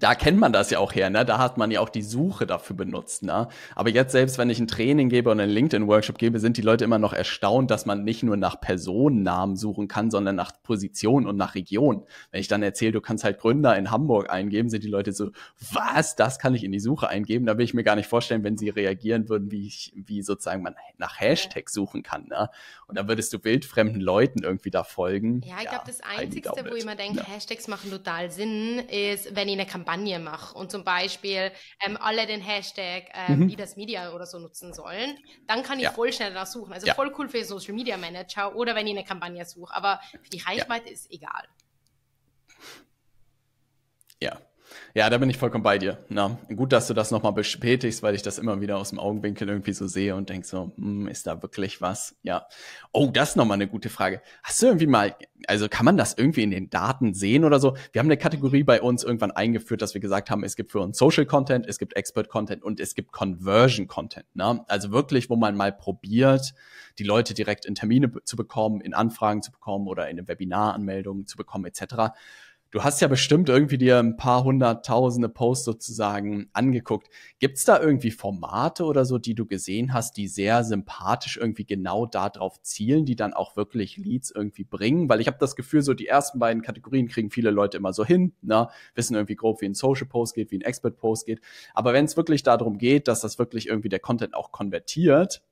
Da kennt man das ja auch her, ne? Da hat man ja auch die Suche dafür benutzt, ne? Aber jetzt selbst, wenn ich ein Training gebe und einen LinkedIn-Workshop gebe, sind die Leute immer noch erstaunt, dass man nicht nur nach Personennamen suchen kann, sondern nach Position und nach Region. Wenn ich dann erzähle, du kannst halt Gründer in Hamburg eingeben, sind die Leute so, was, das kann ich in die Suche eingeben? Da will ich mir gar nicht vorstellen, wenn sie reagieren würden, wie ich, wie sozusagen man nach Hashtags suchen kann, ne? Und dann würdest du wildfremden Leuten irgendwie da folgen. Ja, ich ja, glaube, das Einzige, wo ich immer denke, ja. Hashtags machen total Sinn, ist, wenn ich eine Kampagne mache und zum Beispiel ähm, alle den Hashtag, ähm, mhm. die das Media oder so nutzen sollen, dann kann ich ja. voll schnell danach suchen. Also ja. voll cool für Social Media Manager oder wenn ich eine Kampagne suche, aber für die Reichweite ja. ist egal. Ja. Ja, da bin ich vollkommen bei dir. Na, gut, dass du das nochmal bestätigst, weil ich das immer wieder aus dem Augenwinkel irgendwie so sehe und denke so, hm, ist da wirklich was? Ja. Oh, das ist nochmal eine gute Frage. Hast du irgendwie mal, also kann man das irgendwie in den Daten sehen oder so? Wir haben eine Kategorie bei uns irgendwann eingeführt, dass wir gesagt haben, es gibt für uns Social Content, es gibt Expert Content und es gibt Conversion Content. Na? Also wirklich, wo man mal probiert, die Leute direkt in Termine zu bekommen, in Anfragen zu bekommen oder in eine Webinaranmeldung zu bekommen et cetera Du hast ja bestimmt irgendwie dir ein paar hunderttausende Posts sozusagen angeguckt. Gibt es da irgendwie Formate oder so, die du gesehen hast, die sehr sympathisch irgendwie genau darauf zielen, die dann auch wirklich Leads irgendwie bringen? Weil ich habe das Gefühl, so die ersten beiden Kategorien kriegen viele Leute immer so hin, ne? Wissen irgendwie grob, wie ein Social Post geht, wie ein Expert Post geht. Aber wenn es wirklich darum geht, dass das wirklich irgendwie der Content auch konvertiert,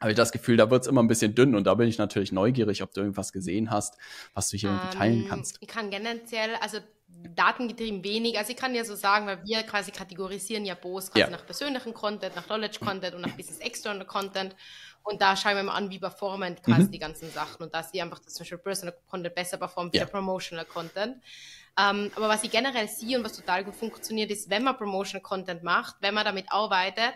habe ich das Gefühl, da wird es immer ein bisschen dünn, und da bin ich natürlich neugierig, ob du irgendwas gesehen hast, was du hier ähm, irgendwie teilen kannst. Ich kann generell, also datengetrieben wenig, also ich kann ja so sagen, weil wir quasi kategorisieren ja Posts quasi ja. nach persönlichen Content, nach Knowledge-Content und nach Business-External-Content, und da schauen wir mal an, wie performen quasi mhm. die ganzen Sachen, und da ist die einfach das Social Personal Content besser performt ja. wie der Promotional Content. Ähm, aber was ich generell sehe und was total gut funktioniert, ist, wenn man Promotional Content macht, wenn man damit arbeitet,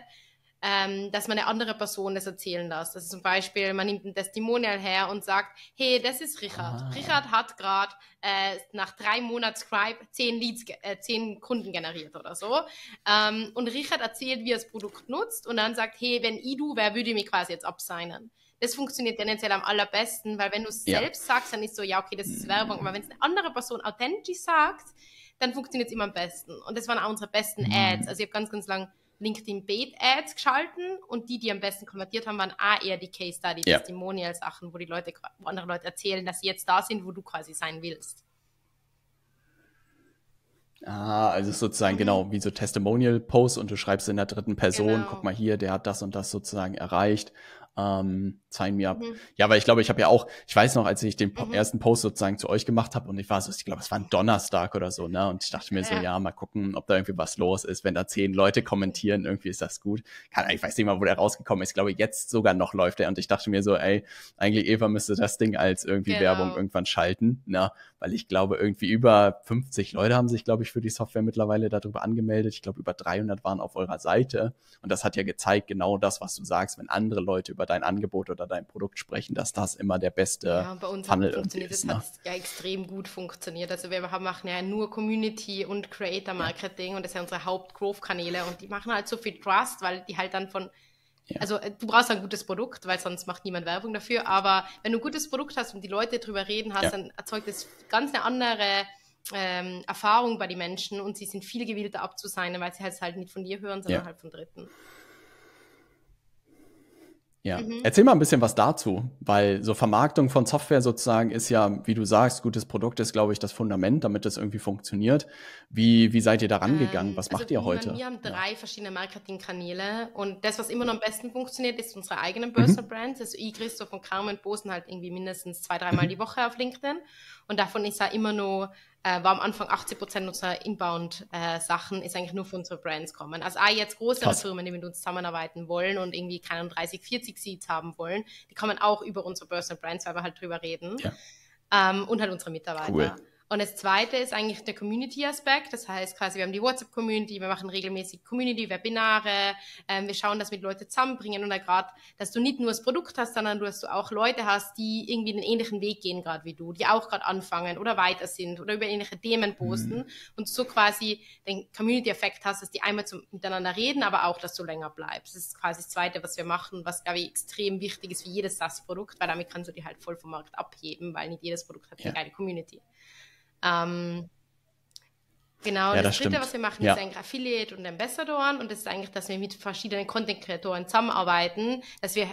Ähm, dass man eine andere Person das erzählen lässt. Also zum Beispiel, man nimmt ein Testimonial her und sagt, hey, das ist Richard. Ah. Richard hat gerade äh, nach drei Monaten Scribe zehn Leads, äh, zehn Kunden generiert oder so. Ähm, und Richard erzählt, wie er das Produkt nutzt, und dann sagt, hey, wenn ich du wäre, würde ich mich quasi jetzt absignen. Das funktioniert tendenziell am allerbesten, weil wenn du es ja. selbst sagst, dann ist so, ja, okay, das ist Werbung. Aber wenn es eine andere Person authentisch sagt, dann funktioniert es immer am besten. Und das waren auch unsere besten mhm. Ads. Also ich habe ganz, ganz lang LinkedIn-Bait-Ads geschalten, und die, die am besten konvertiert haben, waren auch eher die Case-Study, die ja. Testimonial-Sachen, wo die Leute, wo andere Leute erzählen, dass sie jetzt da sind, wo du quasi sein willst. Ah, also sozusagen, mhm. genau, wie so Testimonial-Posts, und du schreibst in der dritten Person, genau. guck mal hier, der hat das und das sozusagen erreicht. Ähm, sign me up. Mhm. Ja, weil ich glaube, ich habe ja auch, ich weiß noch, als ich den po- mhm. ersten Post sozusagen zu euch gemacht habe, und ich war so, ich glaube, es war ein Donnerstag oder so, ne? Und ich dachte mir ja. so, ja, mal gucken, ob da irgendwie was los ist. Wenn da zehn Leute kommentieren, irgendwie ist das gut. Kann, ich weiß nicht mal, wo der rausgekommen ist. Ich glaube, jetzt sogar noch läuft er. Und ich dachte mir so, ey, eigentlich Eva müsste das Ding als irgendwie genau. Werbung irgendwann schalten, ne? Weil ich glaube, irgendwie über fünfzig Leute haben sich, glaube ich, für die Software mittlerweile darüber angemeldet. Ich glaube, über dreihundert waren auf eurer Seite. Und das hat ja gezeigt, genau das, was du sagst, wenn andere Leute über dein Angebot oder dein Produkt sprechen, dass das immer der beste Funnel ist. Ja, bei uns hat funktioniert, das hat ja extrem gut funktioniert. Also wir machen ja nur Community und Creator-Marketing ja. und das sind unsere Haupt-Growth-Kanäle, und die machen halt so viel Trust, weil die halt dann von, ja. also du brauchst ein gutes Produkt, weil sonst macht niemand Werbung dafür, aber wenn du ein gutes Produkt hast und die Leute drüber reden hast, ja. dann erzeugt das ganz eine andere ähm, Erfahrung bei den Menschen, und sie sind viel gewillter abzusignen, weil sie halt, halt nicht von dir hören, sondern ja. halt von Dritten. Ja, mhm. erzähl mal ein bisschen was dazu, weil so Vermarktung von Software sozusagen ist ja, wie du sagst, gutes Produkt ist, glaube ich, das Fundament, damit das irgendwie funktioniert. Wie, wie seid ihr da rangegangen? Ähm, was also macht ihr heute? Wir haben drei ja. verschiedene Marketingkanäle, und das, was immer noch am besten funktioniert, ist unsere eigenen Personal mhm. Brands. Also ich, Christoph und Carmen posten halt irgendwie mindestens zwei, dreimal mhm. die Woche auf LinkedIn, und davon ist ja immer nur, äh, war am Anfang achtzig Prozent unserer Inbound-Sachen äh, ist eigentlich nur von unseren Brands kommen. Also auch jetzt größere Firmen, die mit uns zusammenarbeiten wollen und irgendwie keine dreißig, vierzig Seats haben wollen, die kommen auch über unsere Personal Brands, weil wir halt drüber reden ja. ähm, und halt unsere Mitarbeiter. Cool. Und das Zweite ist eigentlich der Community-Aspekt, das heißt quasi, wir haben die WhatsApp-Community, wir machen regelmäßig Community-Webinare, ähm, wir schauen, dass wir die Leute zusammenbringen, und da gerade, dass du nicht nur das Produkt hast, sondern dass du auch Leute hast, die irgendwie einen ähnlichen Weg gehen gerade wie du, die auch gerade anfangen oder weiter sind oder über ähnliche Themen posten mhm. und so quasi den Community-Effekt hast, dass die einmal zum, miteinander reden, aber auch, dass du länger bleibst. Das ist quasi das Zweite, was wir machen, was, glaube ich, extrem wichtig ist für jedes SaaS-Produkt, weil damit kannst du die halt voll vom Markt abheben, weil nicht jedes Produkt hat eine ja. geile Community. Ähm, genau, ja, das, das Dritte, stimmt. was wir machen, ja. ist eigentlich Affiliate und Ambassadoren, und das ist eigentlich, dass wir mit verschiedenen Content-Kreatoren zusammenarbeiten, dass wir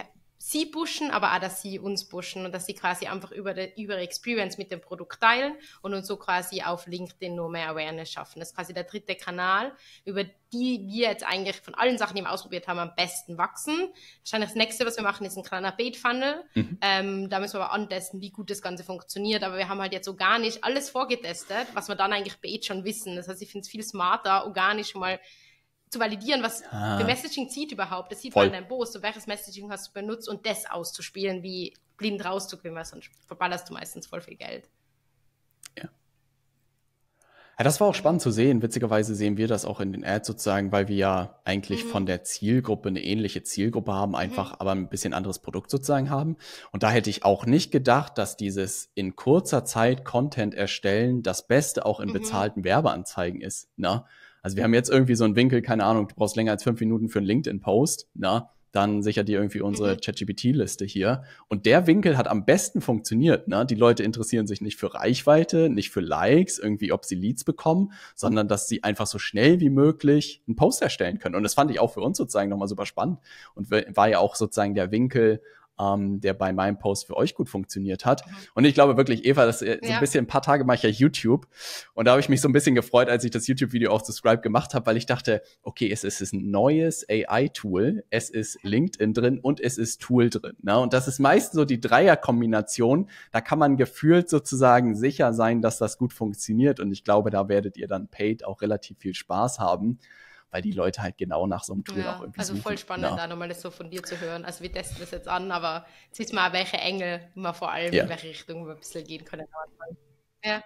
sie pushen, aber auch, dass sie uns pushen und dass sie quasi einfach über die, über die Experience mit dem Produkt teilen und uns so quasi auf LinkedIn nur mehr Awareness schaffen. Das ist quasi der dritte Kanal, über die wir jetzt eigentlich von allen Sachen, die wir ausprobiert haben, am besten wachsen. Wahrscheinlich das Nächste, was wir machen, ist ein kleiner Bait-Funnel. Mhm. Ähm, da müssen wir aber antesten, wie gut das Ganze funktioniert. Aber wir haben halt jetzt organisch alles vorgetestet, was wir dann eigentlich Bait schon wissen. Das heißt, ich finde es viel smarter, organisch schon mal zu validieren, was ah. für Messaging zieht überhaupt. Das sieht Voll. man in deinem Post. Und welches Messaging hast du benutzt, und das auszuspielen, wie blind rauszugehen, weil sonst verballerst du meistens voll viel Geld. Ja. Ja, das war auch spannend zu sehen. Witzigerweise sehen wir das auch in den Ads sozusagen, weil wir ja eigentlich mhm. von der Zielgruppe eine ähnliche Zielgruppe haben, einfach mhm. aber ein bisschen anderes Produkt sozusagen haben. Und da hätte ich auch nicht gedacht, dass dieses in kurzer Zeit Content erstellen das Beste auch in mhm. bezahlten Werbeanzeigen ist, ne? Also wir haben jetzt irgendwie so einen Winkel, keine Ahnung, du brauchst länger als fünf Minuten für einen LinkedIn-Post, na, dann sichert ihr irgendwie unsere ChatGPT-Liste hier. Und der Winkel hat am besten funktioniert. Ne? Die Leute interessieren sich nicht für Reichweite, nicht für Likes, irgendwie ob sie Leads bekommen, sondern dass sie einfach so schnell wie möglich einen Post erstellen können. Und das fand ich auch für uns sozusagen nochmal super spannend und war ja auch sozusagen der Winkel, Ähm, der bei meinem Post für euch gut funktioniert hat. Mhm. Und ich glaube wirklich, Eva, das so ein ja. bisschen, ein paar Tage mache ich ja YouTube. Und da habe ich mich so ein bisschen gefreut, als ich das YouTube-Video auch zu Scribe gemacht habe, weil ich dachte, okay, es ist ein neues A I-Tool, es ist LinkedIn drin und es ist Tool drin. Ne? Und das ist meistens so die Dreierkombination. Da kann man gefühlt sozusagen sicher sein, dass das gut funktioniert. Und ich glaube, da werdet ihr dann paid auch relativ viel Spaß haben, weil die Leute halt genau nach so einem Tool ja, auch irgendwie also suchen. Voll spannend, ja. da nochmal das so von dir zu hören. Also wir testen das jetzt an, aber jetzt wissen wir, welche Engel wir vor allem, ja. in welche Richtung wir ein bisschen gehen können. Ja.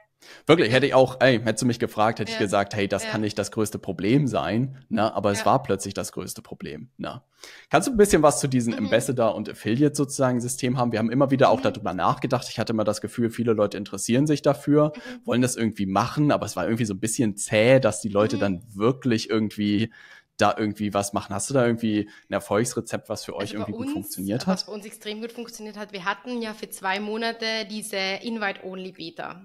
Wirklich, hätte ich auch, ey, hättest du mich gefragt, hätte ja. ich gesagt, hey, das ja. kann nicht das größte Problem sein, ne? Aber es ja. war plötzlich das größte Problem. Ne? Kannst du ein bisschen was zu diesen mhm. Ambassador- und Affiliate-Sozusagen-System haben? Wir haben immer wieder auch mhm. darüber nachgedacht. Ich hatte immer das Gefühl, viele Leute interessieren sich dafür, mhm. wollen das irgendwie machen, aber es war irgendwie so ein bisschen zäh, dass die Leute mhm. dann wirklich irgendwie da irgendwie was machen. Hast du da irgendwie ein Erfolgsrezept, was für euch also irgendwie uns, gut funktioniert hat? Was bei uns extrem gut funktioniert hat, wir hatten ja für zwei Monate diese Invite-Only-Beta.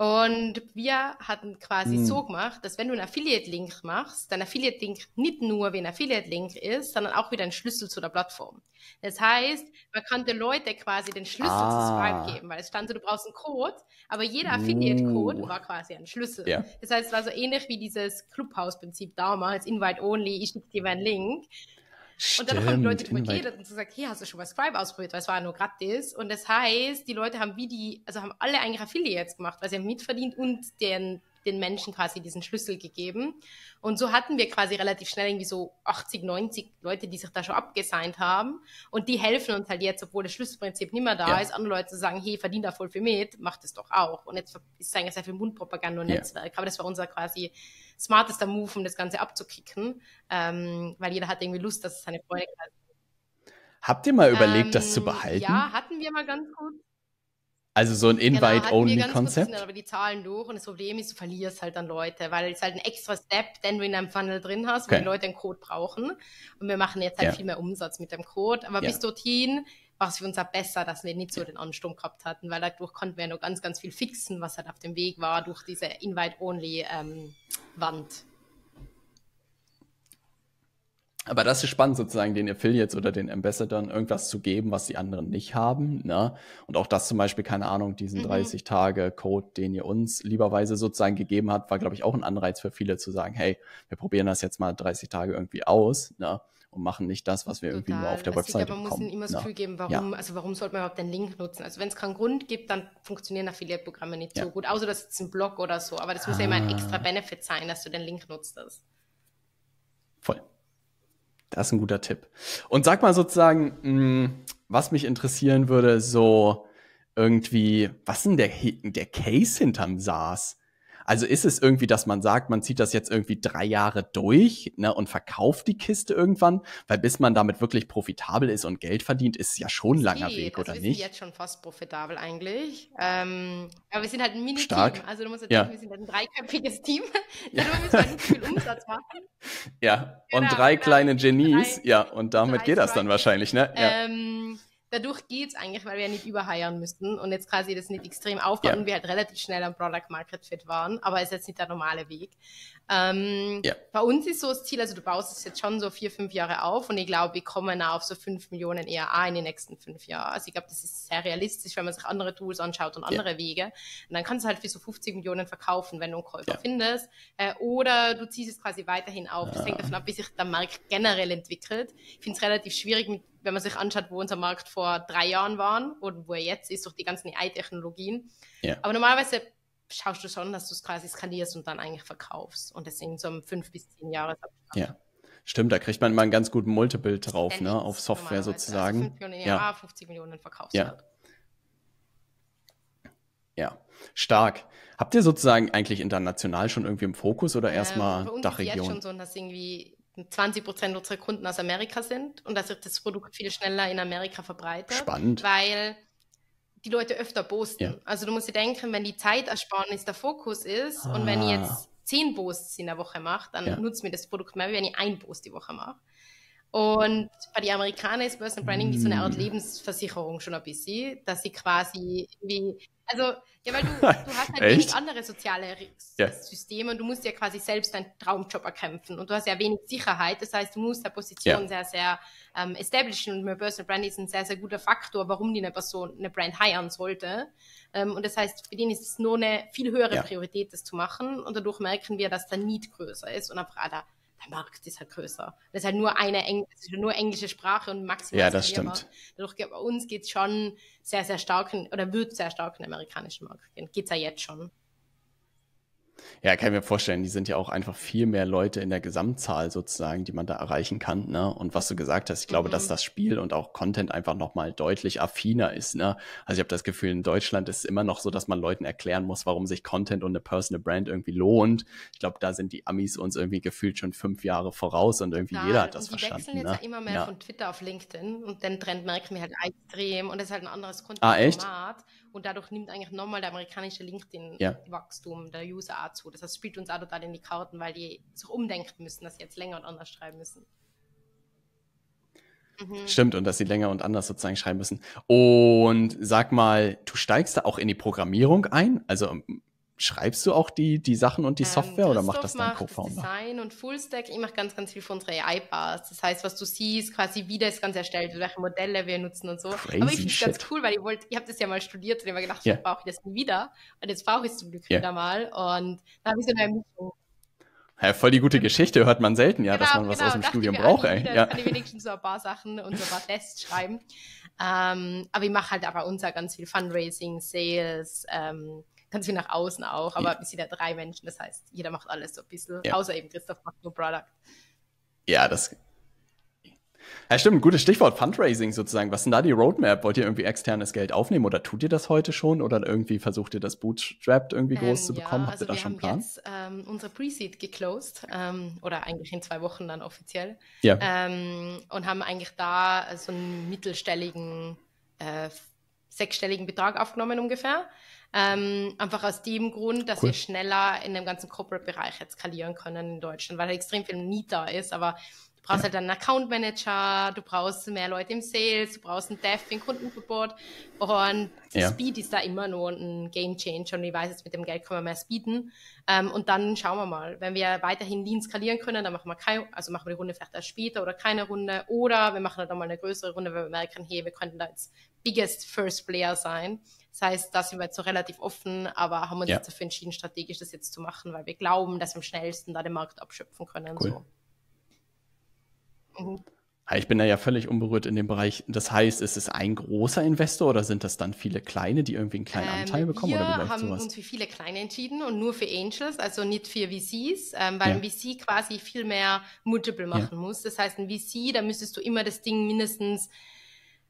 Und wir hatten quasi hm. so gemacht, dass wenn du einen Affiliate-Link machst, dein Affiliate-Link nicht nur wie ein Affiliate-Link ist, sondern auch wieder ein Schlüssel zu der Plattform. Das heißt, man konnte Leute quasi den Schlüssel ah. zu Scribe geben, weil es stand so, du brauchst einen Code, aber jeder Affiliate-Code uh. war quasi ein Schlüssel. Ja. Das heißt, es war so ähnlich wie dieses Clubhouse-Prinzip damals, Invite-Only, ich schicke dir meinen Link. Stimmt, und dann haben die Leute drüber geredet und gesagt, hier hast du schon mal Scribe ausprobiert, weil es war nur gratis. Und das heißt, die Leute haben wie die, also haben alle eigentlich Affiliates gemacht, weil sie haben mitverdient und den, den Menschen quasi diesen Schlüssel gegeben. Und so hatten wir quasi relativ schnell irgendwie so achtzig, neunzig Leute, die sich da schon abgesigned haben. Und die helfen uns halt jetzt, obwohl das Schlüsselprinzip nicht mehr da ja. ist, anderen Leuten zu sagen, hey, verdient da voll viel mit, macht das doch auch. Und jetzt ist es eigentlich sehr viel Mundpropaganda und ja. Netzwerk. Aber das war unser quasi smartester Move, um das Ganze abzukicken, ähm, weil jeder hat irgendwie Lust, dass es seine Freude hat. Habt ihr mal überlegt, ähm, das zu behalten? Ja, hatten wir mal ganz gut. Also so ein Invite-Only-Konzept? Genau, aber die Zahlen durch und das Problem ist, du verlierst halt dann Leute, weil es halt ein extra Step, den du in deinem Funnel drin hast, okay. wo die Leute einen Code brauchen und wir machen jetzt halt ja. viel mehr Umsatz mit dem Code, aber ja. bis dorthin war es für uns halt besser, dass wir nicht so den Ansturm gehabt hatten, weil dadurch konnten wir ja noch ganz, ganz viel fixen, was halt auf dem Weg war durch diese Invite-Only-Wand. Ähm, Aber das ist spannend, sozusagen den Affiliates oder den Ambassadoren irgendwas zu geben, was die anderen nicht haben. Ne? Und auch das zum Beispiel, keine Ahnung, diesen mhm. dreißig-Tage-Code, den ihr uns lieberweise sozusagen gegeben habt, war, glaube ich, auch ein Anreiz für viele zu sagen, hey, wir probieren das jetzt mal dreißig Tage irgendwie aus, ne? Und machen nicht das, was wir Total. irgendwie nur auf der also Webseite bekommen. Man muss ihnen immer das Gefühl geben, warum, ja. also warum sollte man überhaupt den Link nutzen? Also wenn es keinen Grund gibt, dann funktionieren Affiliate-Programme nicht ja. so gut, außer dass es ein Blog oder so. Aber das ah. muss ja immer ein extra Benefit sein, dass du den Link nutzt. Voll. Das ist ein guter Tipp. Und sag mal sozusagen, mh, was mich interessieren würde, so irgendwie, was ist denn der, der Case hinterm SaaS? Also ist es irgendwie, dass man sagt, man zieht das jetzt irgendwie drei Jahre durch, ne, und verkauft die Kiste irgendwann? Weil bis man damit wirklich profitabel ist und Geld verdient, ist ja schon ein langer Weg, oder nicht? Wir sind jetzt schon fast profitabel eigentlich. Ähm, aber wir sind halt ein Mini-Team. Also du musst jetzt ja. sagen, wir sind halt ein dreiköpfiges Team. Ja. Darüber müssen wir nicht viel Umsatz machen. Ja, genau, und drei genau. kleine Genies. Drei, ja, und damit geht das dann wahrscheinlich, ne? Ja. Ähm, Dadurch geht's eigentlich, weil wir ja nicht überheiern müssten und jetzt quasi das nicht extrem aufbauen yeah. und wir halt relativ schnell am Product-Market-Fit waren, aber ist jetzt nicht der normale Weg. Ähm, yeah. Bei uns ist so das Ziel, also du baust es jetzt schon so vier, fünf Jahre auf und ich glaube, wir kommen auf so fünf Millionen E A A in den nächsten fünf Jahren. Also ich glaube, das ist sehr realistisch, wenn man sich andere Tools anschaut und andere yeah. Wege. Und dann kannst du halt für so fünfzig Millionen verkaufen, wenn du einen Käufer yeah. findest. Äh, oder du ziehst es quasi weiterhin auf. Das ah. hängt davon ab, wie sich der Markt generell entwickelt. Ich finde es relativ schwierig mit wenn man sich anschaut, wo unser Markt vor drei Jahren war und wo er jetzt ist, durch die ganzen A I-Technologien. Yeah. Aber normalerweise schaust du schon, dass du es quasi skalierst und dann eigentlich verkaufst. Und deswegen so um fünf bis zehn Jahre. Ja, stimmt, da kriegt man mal einen ganz guten Multiple drauf, ne? Auf Software sozusagen. Also fünf Millionen ja. E A A, fünfzig Millionen verkaufst ja. Halt. Ja, stark. Habt ihr sozusagen eigentlich international schon irgendwie im Fokus oder erstmal ähm, Dachregion? Bei uns ist jetzt schon so, dass irgendwie zwanzig Prozent unserer Kunden aus Amerika sind und dass sich das Produkt viel schneller in Amerika verbreitet. Spannend. Weil die Leute öfter posten. Ja. Also du musst dir denken, wenn die Zeitersparnis der Fokus ist ah. und wenn ich jetzt zehn Posts in der Woche mache, dann ja. nutzt mir das Produkt mehr, wie wenn ich ein Post die Woche mache. Und bei den Amerikanern ist Personal Branding wie so eine Art Lebensversicherung schon ein bisschen, dass sie quasi wie, also, ja, weil du, du hast halt wenig andere soziale ja. Systeme und du musst ja quasi selbst deinen Traumjob erkämpfen und du hast ja wenig Sicherheit, das heißt, du musst deine Position ja. sehr, sehr ähm, establishen und Personal Branding ist ein sehr, sehr guter Faktor, warum die eine Person, eine Brand hiren sollte ähm, und das heißt, für den ist es nur eine viel höhere ja. Priorität, das zu machen und dadurch merken wir, dass der Need größer ist und einfach auch der Der Markt ist halt größer. Das ist halt nur eine Eng nur englische Sprache und maximal. Ja, das stimmt. Dadurch bei uns geht es schon sehr, sehr stark in, oder wird sehr stark in den amerikanischen Markt gehen. Geht es ja jetzt schon. Ja, kann ich mir vorstellen, die sind ja auch einfach viel mehr Leute in der Gesamtzahl sozusagen, die man da erreichen kann. Ne? Und was du gesagt hast, ich glaube, mhm. dass das Spiel und auch Content einfach nochmal deutlich affiner ist. Ne? Also ich habe das Gefühl, in Deutschland ist es immer noch so, dass man Leuten erklären muss, warum sich Content und eine Personal Brand irgendwie lohnt. Ich glaube, da sind die Amis uns irgendwie gefühlt schon fünf Jahre voraus und irgendwie Klar, jeder hat das verstanden. Die wechseln jetzt ne? immer mehr ja. von Twitter auf LinkedIn und den Trend merken wir halt extrem und das ist halt ein anderes Content-Format. Ah, und dadurch nimmt eigentlich nochmal der amerikanische LinkedIn-Wachstum ja. der User Art zu. Das heißt, spielt uns auch total in die Karten, weil die sich umdenken müssen, dass sie jetzt länger und anders schreiben müssen. Mhm. Stimmt, und dass sie länger und anders sozusagen schreiben müssen. Und sag mal, du steigst da auch in die Programmierung ein? Also schreibst du auch die, die Sachen und die ähm, Software Christoph oder macht das dein Co-Founder? Design und Fullstack. Ich mache ganz, ganz viel für unsere A I-Bars. Das heißt, was du siehst, quasi wie das Ganze erstellt wird, welche Modelle wir nutzen und so. Crazy Aber ich finde es ganz cool, weil ich wollte, ich habe das ja mal studiert und ich habe gedacht, yeah. ich brauche das nie wieder. Und jetzt brauche ich es zum Glück yeah. wieder mal. Und da habe ich so eine Mischung. Ja, voll die gute Geschichte, hört man selten, ja, genau, dass man genau, was aus dem Studium braucht, ey. Ja. Kann ich wenigstens so ein paar Sachen und so ein paar Tests schreiben. Ähm, aber ich mache halt aber uns ganz viel Fundraising, Sales, ähm, ganz viel nach außen auch, aber ja. wir sind ja drei Menschen, das heißt, jeder macht alles so ein bisschen, ja. außer eben Christoph macht nur Product. Ja, das... Ja, stimmt, gutes Stichwort, Fundraising sozusagen. Was ist denn da die Roadmap? Wollt ihr irgendwie externes Geld aufnehmen oder tut ihr das heute schon? Oder irgendwie versucht ihr das Bootstrapped irgendwie groß ähm, zu bekommen? Ja, Habt also ihr da schon einen Plan? Wir haben jetzt ähm, unsere Pre-Seed geclosed ähm, oder eigentlich in zwei Wochen dann offiziell ja. ähm, und haben eigentlich da so einen mittelstelligen, äh, sechsstelligen Betrag aufgenommen ungefähr. Ähm, einfach aus dem Grund, dass cool. wir schneller in dem ganzen Corporate-Bereich jetzt skalieren können in Deutschland, weil halt extrem viel Need da ist, aber du brauchst ja. halt einen Account-Manager, du brauchst mehr Leute im Sales, du brauchst einen Dev, einen Kundensupport und ja. Speed ist da immer nur ein Game-Changer und ich weiß jetzt, mit dem Geld können wir mehr speeden ähm, und dann schauen wir mal, wenn wir weiterhin Lean skalieren können, dann machen wir keine, also machen wir die Runde vielleicht erst später oder keine Runde oder wir machen dann nochmal eine größere Runde, weil wir merken, hey, wir könnten da jetzt biggest first player sein. Das heißt, da sind wir jetzt so relativ offen, aber haben uns ja. jetzt dafür entschieden, strategisch das jetzt zu machen, weil wir glauben, dass wir am schnellsten da den Markt abschöpfen können. Cool. So. Mhm. Ich bin da ja völlig unberührt in dem Bereich. Das heißt, ist es ein großer Investor oder sind das dann viele kleine, die irgendwie einen kleinen Anteil ähm, bekommen? Wir oder wie haben sowas? uns für viele kleine entschieden und nur für Angels, also nicht für V Cs, ähm, weil ja. ein V C quasi viel mehr Multiple machen ja. muss. Das heißt, ein V C, da müsstest du immer das Ding mindestens...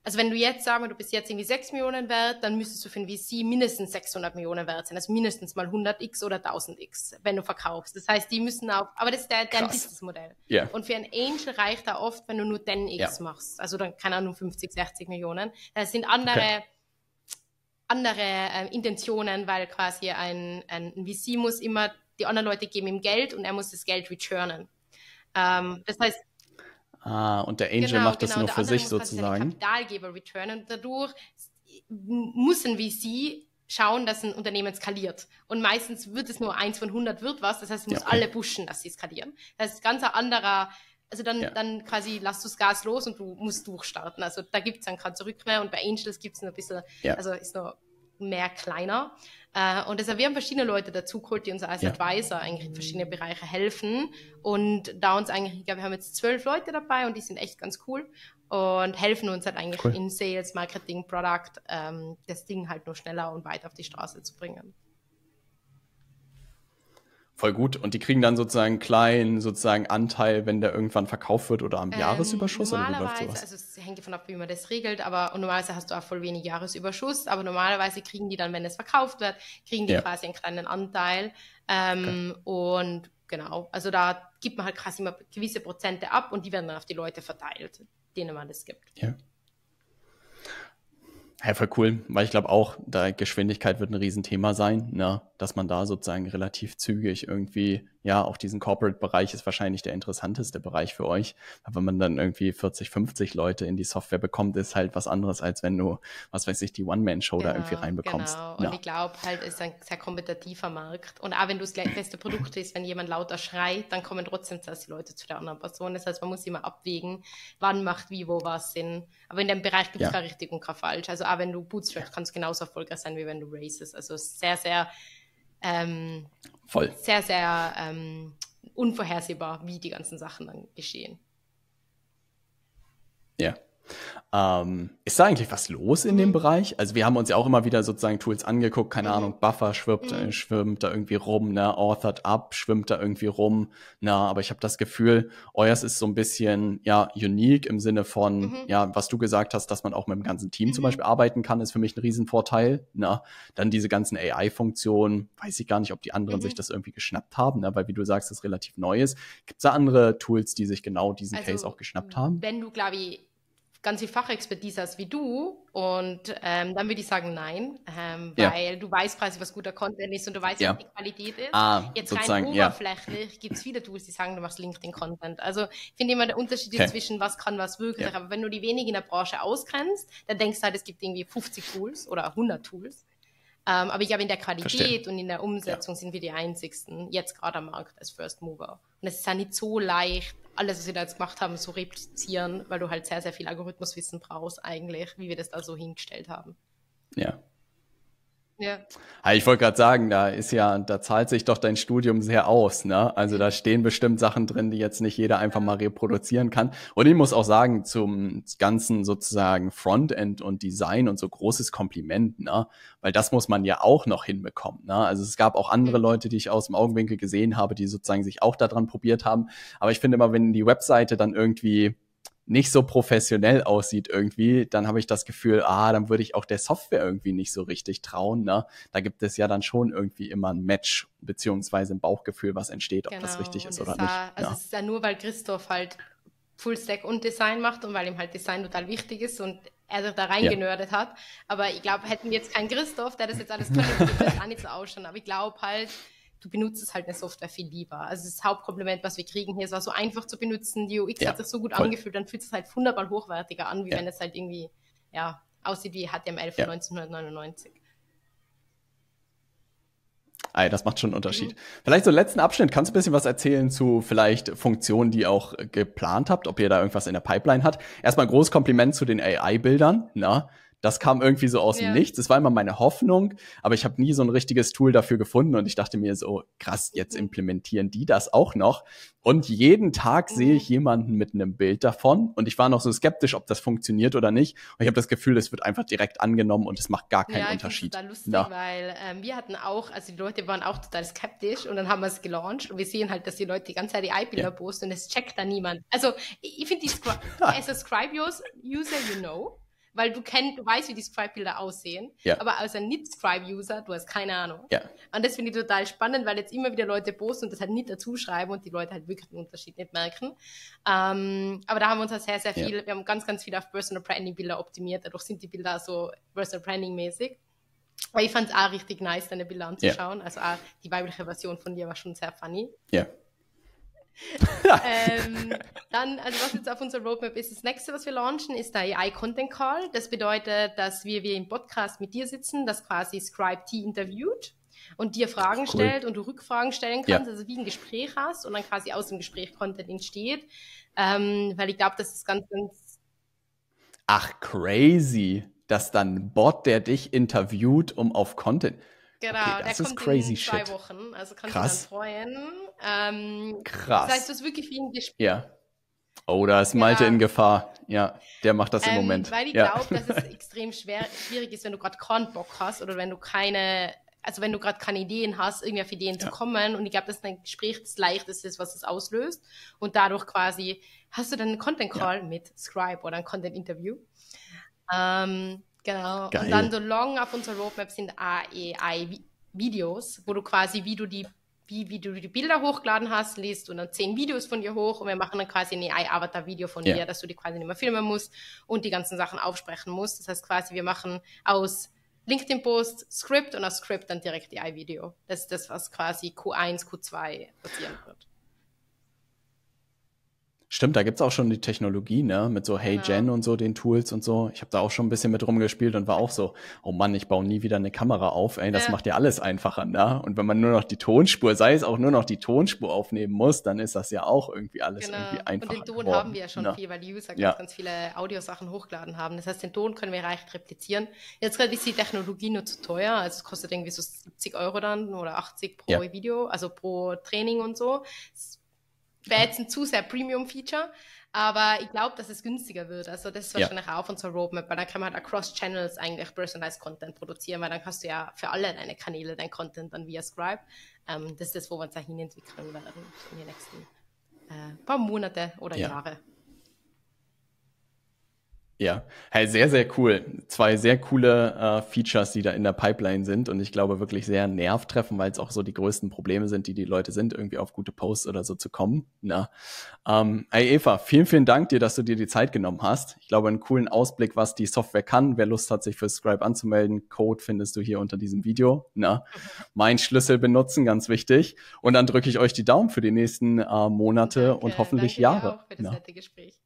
Also wenn du jetzt sagen wir, du bist jetzt irgendwie sechs Millionen wert, dann müsstest du für ein V C mindestens sechshundert Millionen wert sein, also mindestens mal hundert x oder tausend x, wenn du verkaufst. Das heißt, die müssen auch, aber das ist der, dein Businessmodell. Yeah. Und für einen Angel reicht da oft, wenn du nur zehn x yeah. machst, also dann keine Ahnung, fünfzig, sechzig Millionen. Das sind andere, okay. andere äh, Intentionen, weil quasi ein, ein V C muss immer, die anderen Leute geben ihm Geld und er muss das Geld returnen. Ähm, das heißt, Ah, und der Angel genau, macht das genau, nur für sich sozusagen. Genau, der andere muss Kapitalgeber returnen. Dadurch müssen wir sie schauen, dass ein Unternehmen skaliert. Und meistens wird es nur eins von hundert wird was. Das heißt, man ja, muss okay. alle pushen, dass sie skalieren. Das ist ganz ein anderer, also dann, ja. dann quasi lass du das Gas los und du musst durchstarten. Also da gibt es dann kein Zurück mehr. Und bei Angels gibt es noch ein bisschen, ja. also ist noch mehr kleiner. Und deshalb, wir haben verschiedene Leute dazu geholt, die uns als ja. Advisor eigentlich in verschiedene Bereiche helfen. Und da uns eigentlich, ich glaube, wir haben jetzt zwölf Leute dabei und die sind echt ganz cool und helfen uns halt eigentlich cool. in Sales, Marketing, Product, ähm, das Ding halt nur schneller und weiter auf die Straße zu bringen. Voll gut. Und die kriegen dann sozusagen einen kleinen sozusagen Anteil, wenn der irgendwann verkauft wird oder am ähm, Jahresüberschuss? Normalerweise, oder wie läuft sowas? Also es hängt davon ab, wie man das regelt, aber und normalerweise hast du auch voll wenig Jahresüberschuss, aber normalerweise kriegen die dann, wenn es verkauft wird, kriegen die ja. quasi einen kleinen Anteil. Ähm, okay. Und genau, also da gibt man halt quasi immer gewisse Prozente ab und die werden dann auf die Leute verteilt, denen man das gibt. Ja. Ja, voll cool, weil ich glaube auch, da Geschwindigkeit wird ein Riesenthema sein, ne? dass man da sozusagen relativ zügig irgendwie, ja, auch diesen Corporate-Bereich ist wahrscheinlich der interessanteste Bereich für euch. Aber wenn man dann irgendwie vierzig, fünfzig Leute in die Software bekommt, ist halt was anderes, als wenn du, was weiß ich, die One-Man-Show genau, da irgendwie reinbekommst. Genau. Und ja. ich glaube halt, es ist ein sehr kompetitiver Markt. Und auch wenn du das beste Produkt ist, wenn jemand lauter schreit, dann kommen trotzdem zuerst die Leute zu der anderen Person. Das heißt, man muss immer abwägen, wann macht wie, wo, was Sinn. Aber in dem Bereich gibt es ja. kein richtig und kein falsch. Also auch wenn du bootstrapst, kannst du genauso erfolgreich sein, wie wenn du racest. Also sehr, sehr Ähm, Voll. sehr, sehr ähm, unvorhersehbar, wie die ganzen Sachen dann geschehen. Ja. Yeah. Ähm, ist da eigentlich was los in mhm. dem Bereich? Also wir haben uns ja auch immer wieder sozusagen Tools angeguckt, keine mhm. Ahnung, Buffer schwimmt, mhm. äh, schwimmt da irgendwie rum, ne? Authored Up schwimmt da irgendwie rum, na, aber ich habe das Gefühl, euers ist so ein bisschen, ja, unique im Sinne von, mhm. ja, was du gesagt hast, dass man auch mit dem ganzen Team mhm. zum Beispiel arbeiten kann, ist für mich ein Riesenvorteil, na, dann diese ganzen A I-Funktionen, weiß ich gar nicht, ob die anderen mhm. sich das irgendwie geschnappt haben, ne? Weil wie du sagst, das relativ neu ist. Gibt es da andere Tools, die sich genau diesen also, Case auch geschnappt haben? Wenn du, glaube ich, ganz viel Fachexpertise hast wie du und ähm, dann würde ich sagen nein, ähm, ja. weil du weißt quasi, was guter Content ist und du weißt, ja. was die Qualität ist. Ah, jetzt rein oberflächlich ja. gibt es viele Tools, die sagen, du machst LinkedIn-Content. Also ich finde immer der Unterschied okay. zwischen was kann, was wirklich, ja. aber wenn du die wenigen in der Branche ausgrenzt, dann denkst du halt, es gibt irgendwie fünfzig Tools oder hundert Tools. Ähm, aber ich glaube, in der Qualität Verstehen. und in der Umsetzung ja. sind wir die einzigsten, jetzt gerade am Markt als First Mover. Und es ist ja nicht so leicht, alles, was wir da jetzt gemacht haben, so replizieren, weil du halt sehr, sehr viel Algorithmuswissen brauchst eigentlich, wie wir das da so hingestellt haben. Ja. Ja. Ich wollte gerade sagen, da ist ja, da zahlt sich doch dein Studium sehr aus, ne? Also da stehen bestimmt Sachen drin, die jetzt nicht jeder einfach mal reproduzieren kann. Und ich muss auch sagen, zum ganzen sozusagen Frontend und Design und so großes Kompliment, ne? Weil das muss man ja auch noch hinbekommen, ne? Also es gab auch andere Leute, die ich aus dem Augenwinkel gesehen habe, die sozusagen sich auch daran probiert haben. Aber ich finde immer, wenn die Webseite dann irgendwie nicht so professionell aussieht irgendwie, dann habe ich das Gefühl, ah, dann würde ich auch der Software irgendwie nicht so richtig trauen, ne? Da gibt es ja dann schon irgendwie immer ein Match beziehungsweise ein Bauchgefühl, was entsteht, ob genau, das richtig ist oder nicht. War, also ja. es ist ja nur, weil Christoph halt Fullstack und Design macht und weil ihm halt Design total wichtig ist und er sich da reingenördet ja. hat. Aber ich glaube, hätten wir jetzt keinen Christoph, der das jetzt alles kann, würde das auch nicht so ausschauen. Aber ich glaube halt, du benutzt es halt eine Software viel lieber. Also das Hauptkompliment, was wir kriegen hier, es war so einfach zu benutzen, die U X ja, hat sich so gut voll. angefühlt, dann fühlt es halt wunderbar hochwertiger an, wie ja. wenn es halt irgendwie ja, aussieht wie H T M L von ja. neunzehnhundertneunundneunzig. Das macht schon einen Unterschied. Mhm. Vielleicht so letzten Abschnitt, kannst du ein bisschen was erzählen zu vielleicht Funktionen, die ihr auch geplant habt, ob ihr da irgendwas in der Pipeline habt? Erstmal ein großes Kompliment zu den A I-Bildern, na? Das kam irgendwie so aus ja. dem Nichts. Das war immer meine Hoffnung, aber ich habe nie so ein richtiges Tool dafür gefunden und ich dachte mir so, krass, jetzt implementieren die das auch noch. Und jeden Tag mhm. sehe ich jemanden mit einem Bild davon und ich war noch so skeptisch, ob das funktioniert oder nicht. Und ich habe das Gefühl, es wird einfach direkt angenommen und es macht gar keinen ja, Unterschied. Ja, ich finde es total lustig, weil ähm, wir hatten auch, also die Leute waren auch total skeptisch und dann haben wir es gelauncht und wir sehen halt, dass die Leute die ganze Zeit die A I-Bilder ja. posten und es checkt da niemand. Also ich finde die Scri- as a Scribe-User, you know, weil du kennst, du weißt, wie die Scribe-Bilder aussehen, yeah. aber als ein Nicht-Scribe-User, du hast keine Ahnung. Yeah. Und das finde ich total spannend, weil jetzt immer wieder Leute posten und das halt nicht dazu schreiben und die Leute halt wirklich den Unterschied nicht merken. Ähm, aber da haben wir uns halt sehr, sehr viel, yeah. wir haben ganz, ganz viel auf Personal Branding-Bilder optimiert, dadurch sind die Bilder so Personal Branding-mäßig. Aber ich fand es auch richtig nice, deine Bilder anzuschauen, yeah. also auch die weibliche Version von dir war schon sehr funny. Ja. Yeah. ähm, dann, also was jetzt auf unserer Roadmap ist, das nächste, was wir launchen, ist der A I Content Call. Das bedeutet, dass wir, wir im Podcast mit dir sitzen, dass quasi Scribe T interviewt und dir Fragen cool. stellt und du Rückfragen stellen kannst, ja. also wie ein Gespräch hast und dann quasi aus dem Gespräch Content entsteht, ähm, weil ich glaube, das ist ganz, ganz... Ach, crazy, dass dann ein Bot, der dich interviewt, um auf Content... Genau, okay, das der ist kommt crazy in zwei shit. Wochen, also kannst Krass. du dann freuen. Ähm, Krass. Das heißt, du hast wirklich viel gespielt. Ja. Oh, da ist Malte ja. in Gefahr. Ja, der macht das ähm, im Moment. Weil ich ja. glaube, dass es extrem schwer, schwierig ist, wenn du gerade keinen Bock hast oder wenn du keine, also wenn du gerade keine Ideen hast, irgendwie auf Ideen ja. zu kommen. Und ich glaube, das ist ein Gespräch, das Leichteste ist, was es auslöst. Und dadurch quasi hast du dann einen Content-Call ja. mit Scribe oder ein Content-Interview. Ähm, Genau, Geil. Und dann so long auf unserer Roadmap sind A I-Videos, wo du quasi, wie du die wie, wie du die Bilder hochgeladen hast, liest und dann zehn Videos von dir hoch und wir machen dann quasi ein A I-Avatar-Video von yeah. dir, dass du die quasi nicht mehr filmen musst und die ganzen Sachen aufsprechen musst. Das heißt quasi, wir machen aus LinkedIn-Post, Script und aus Script dann direkt die I-Video. Das ist das, was quasi Q eins, Q zwei passieren wird. Stimmt, da gibt es auch schon die Technologie, ne? Mit so Hey genau. Gen und so, den Tools und so. Ich habe da auch schon ein bisschen mit rumgespielt und war auch so, oh Mann, ich baue nie wieder eine Kamera auf. Ey, das äh. macht ja alles einfacher, ne? Und wenn man nur noch die Tonspur, sei es auch nur noch die Tonspur aufnehmen muss, dann ist das ja auch irgendwie alles genau. irgendwie einfacher. Und den Ton geworden, haben wir ja schon ne? viel, weil die User ja. ganz, ganz viele Audiosachen hochgeladen haben. Das heißt, den Ton können wir leicht replizieren. Jetzt gerade ist die Technologie nur zu teuer. Also es kostet irgendwie so siebzig Euro dann oder achtzig pro ja. Video, also pro Training und so. Das wäre jetzt ein zu sehr Premium-Feature, aber ich glaube, dass es günstiger wird. Also das ist wahrscheinlich ja. auch unser Roadmap, weil dann kann man halt across Channels eigentlich personalized Content produzieren, weil dann kannst du ja für alle deine Kanäle dein Content dann via Scribe. Ähm, das ist das, wo wir uns da hin entwickeln werden in den nächsten äh, paar Monate oder ja. Jahre. Ja, hey, sehr, sehr cool. Zwei sehr coole äh, Features, die da in der Pipeline sind und ich glaube wirklich sehr nervtreffen, weil es auch so die größten Probleme sind, die die Leute sind, irgendwie auf gute Posts oder so zu kommen. Na, ähm, hey Eva, vielen, vielen Dank dir, dass du dir die Zeit genommen hast. Ich glaube, einen coolen Ausblick, was die Software kann. Wer Lust hat, sich für Scribe anzumelden, Code findest du hier unter diesem Video. Na, mein Schlüssel benutzen, ganz wichtig. Und dann drücke ich euch die Daumen für die nächsten äh, Monate danke, und hoffentlich danke Jahre. Danke dir auch für das nette Gespräch.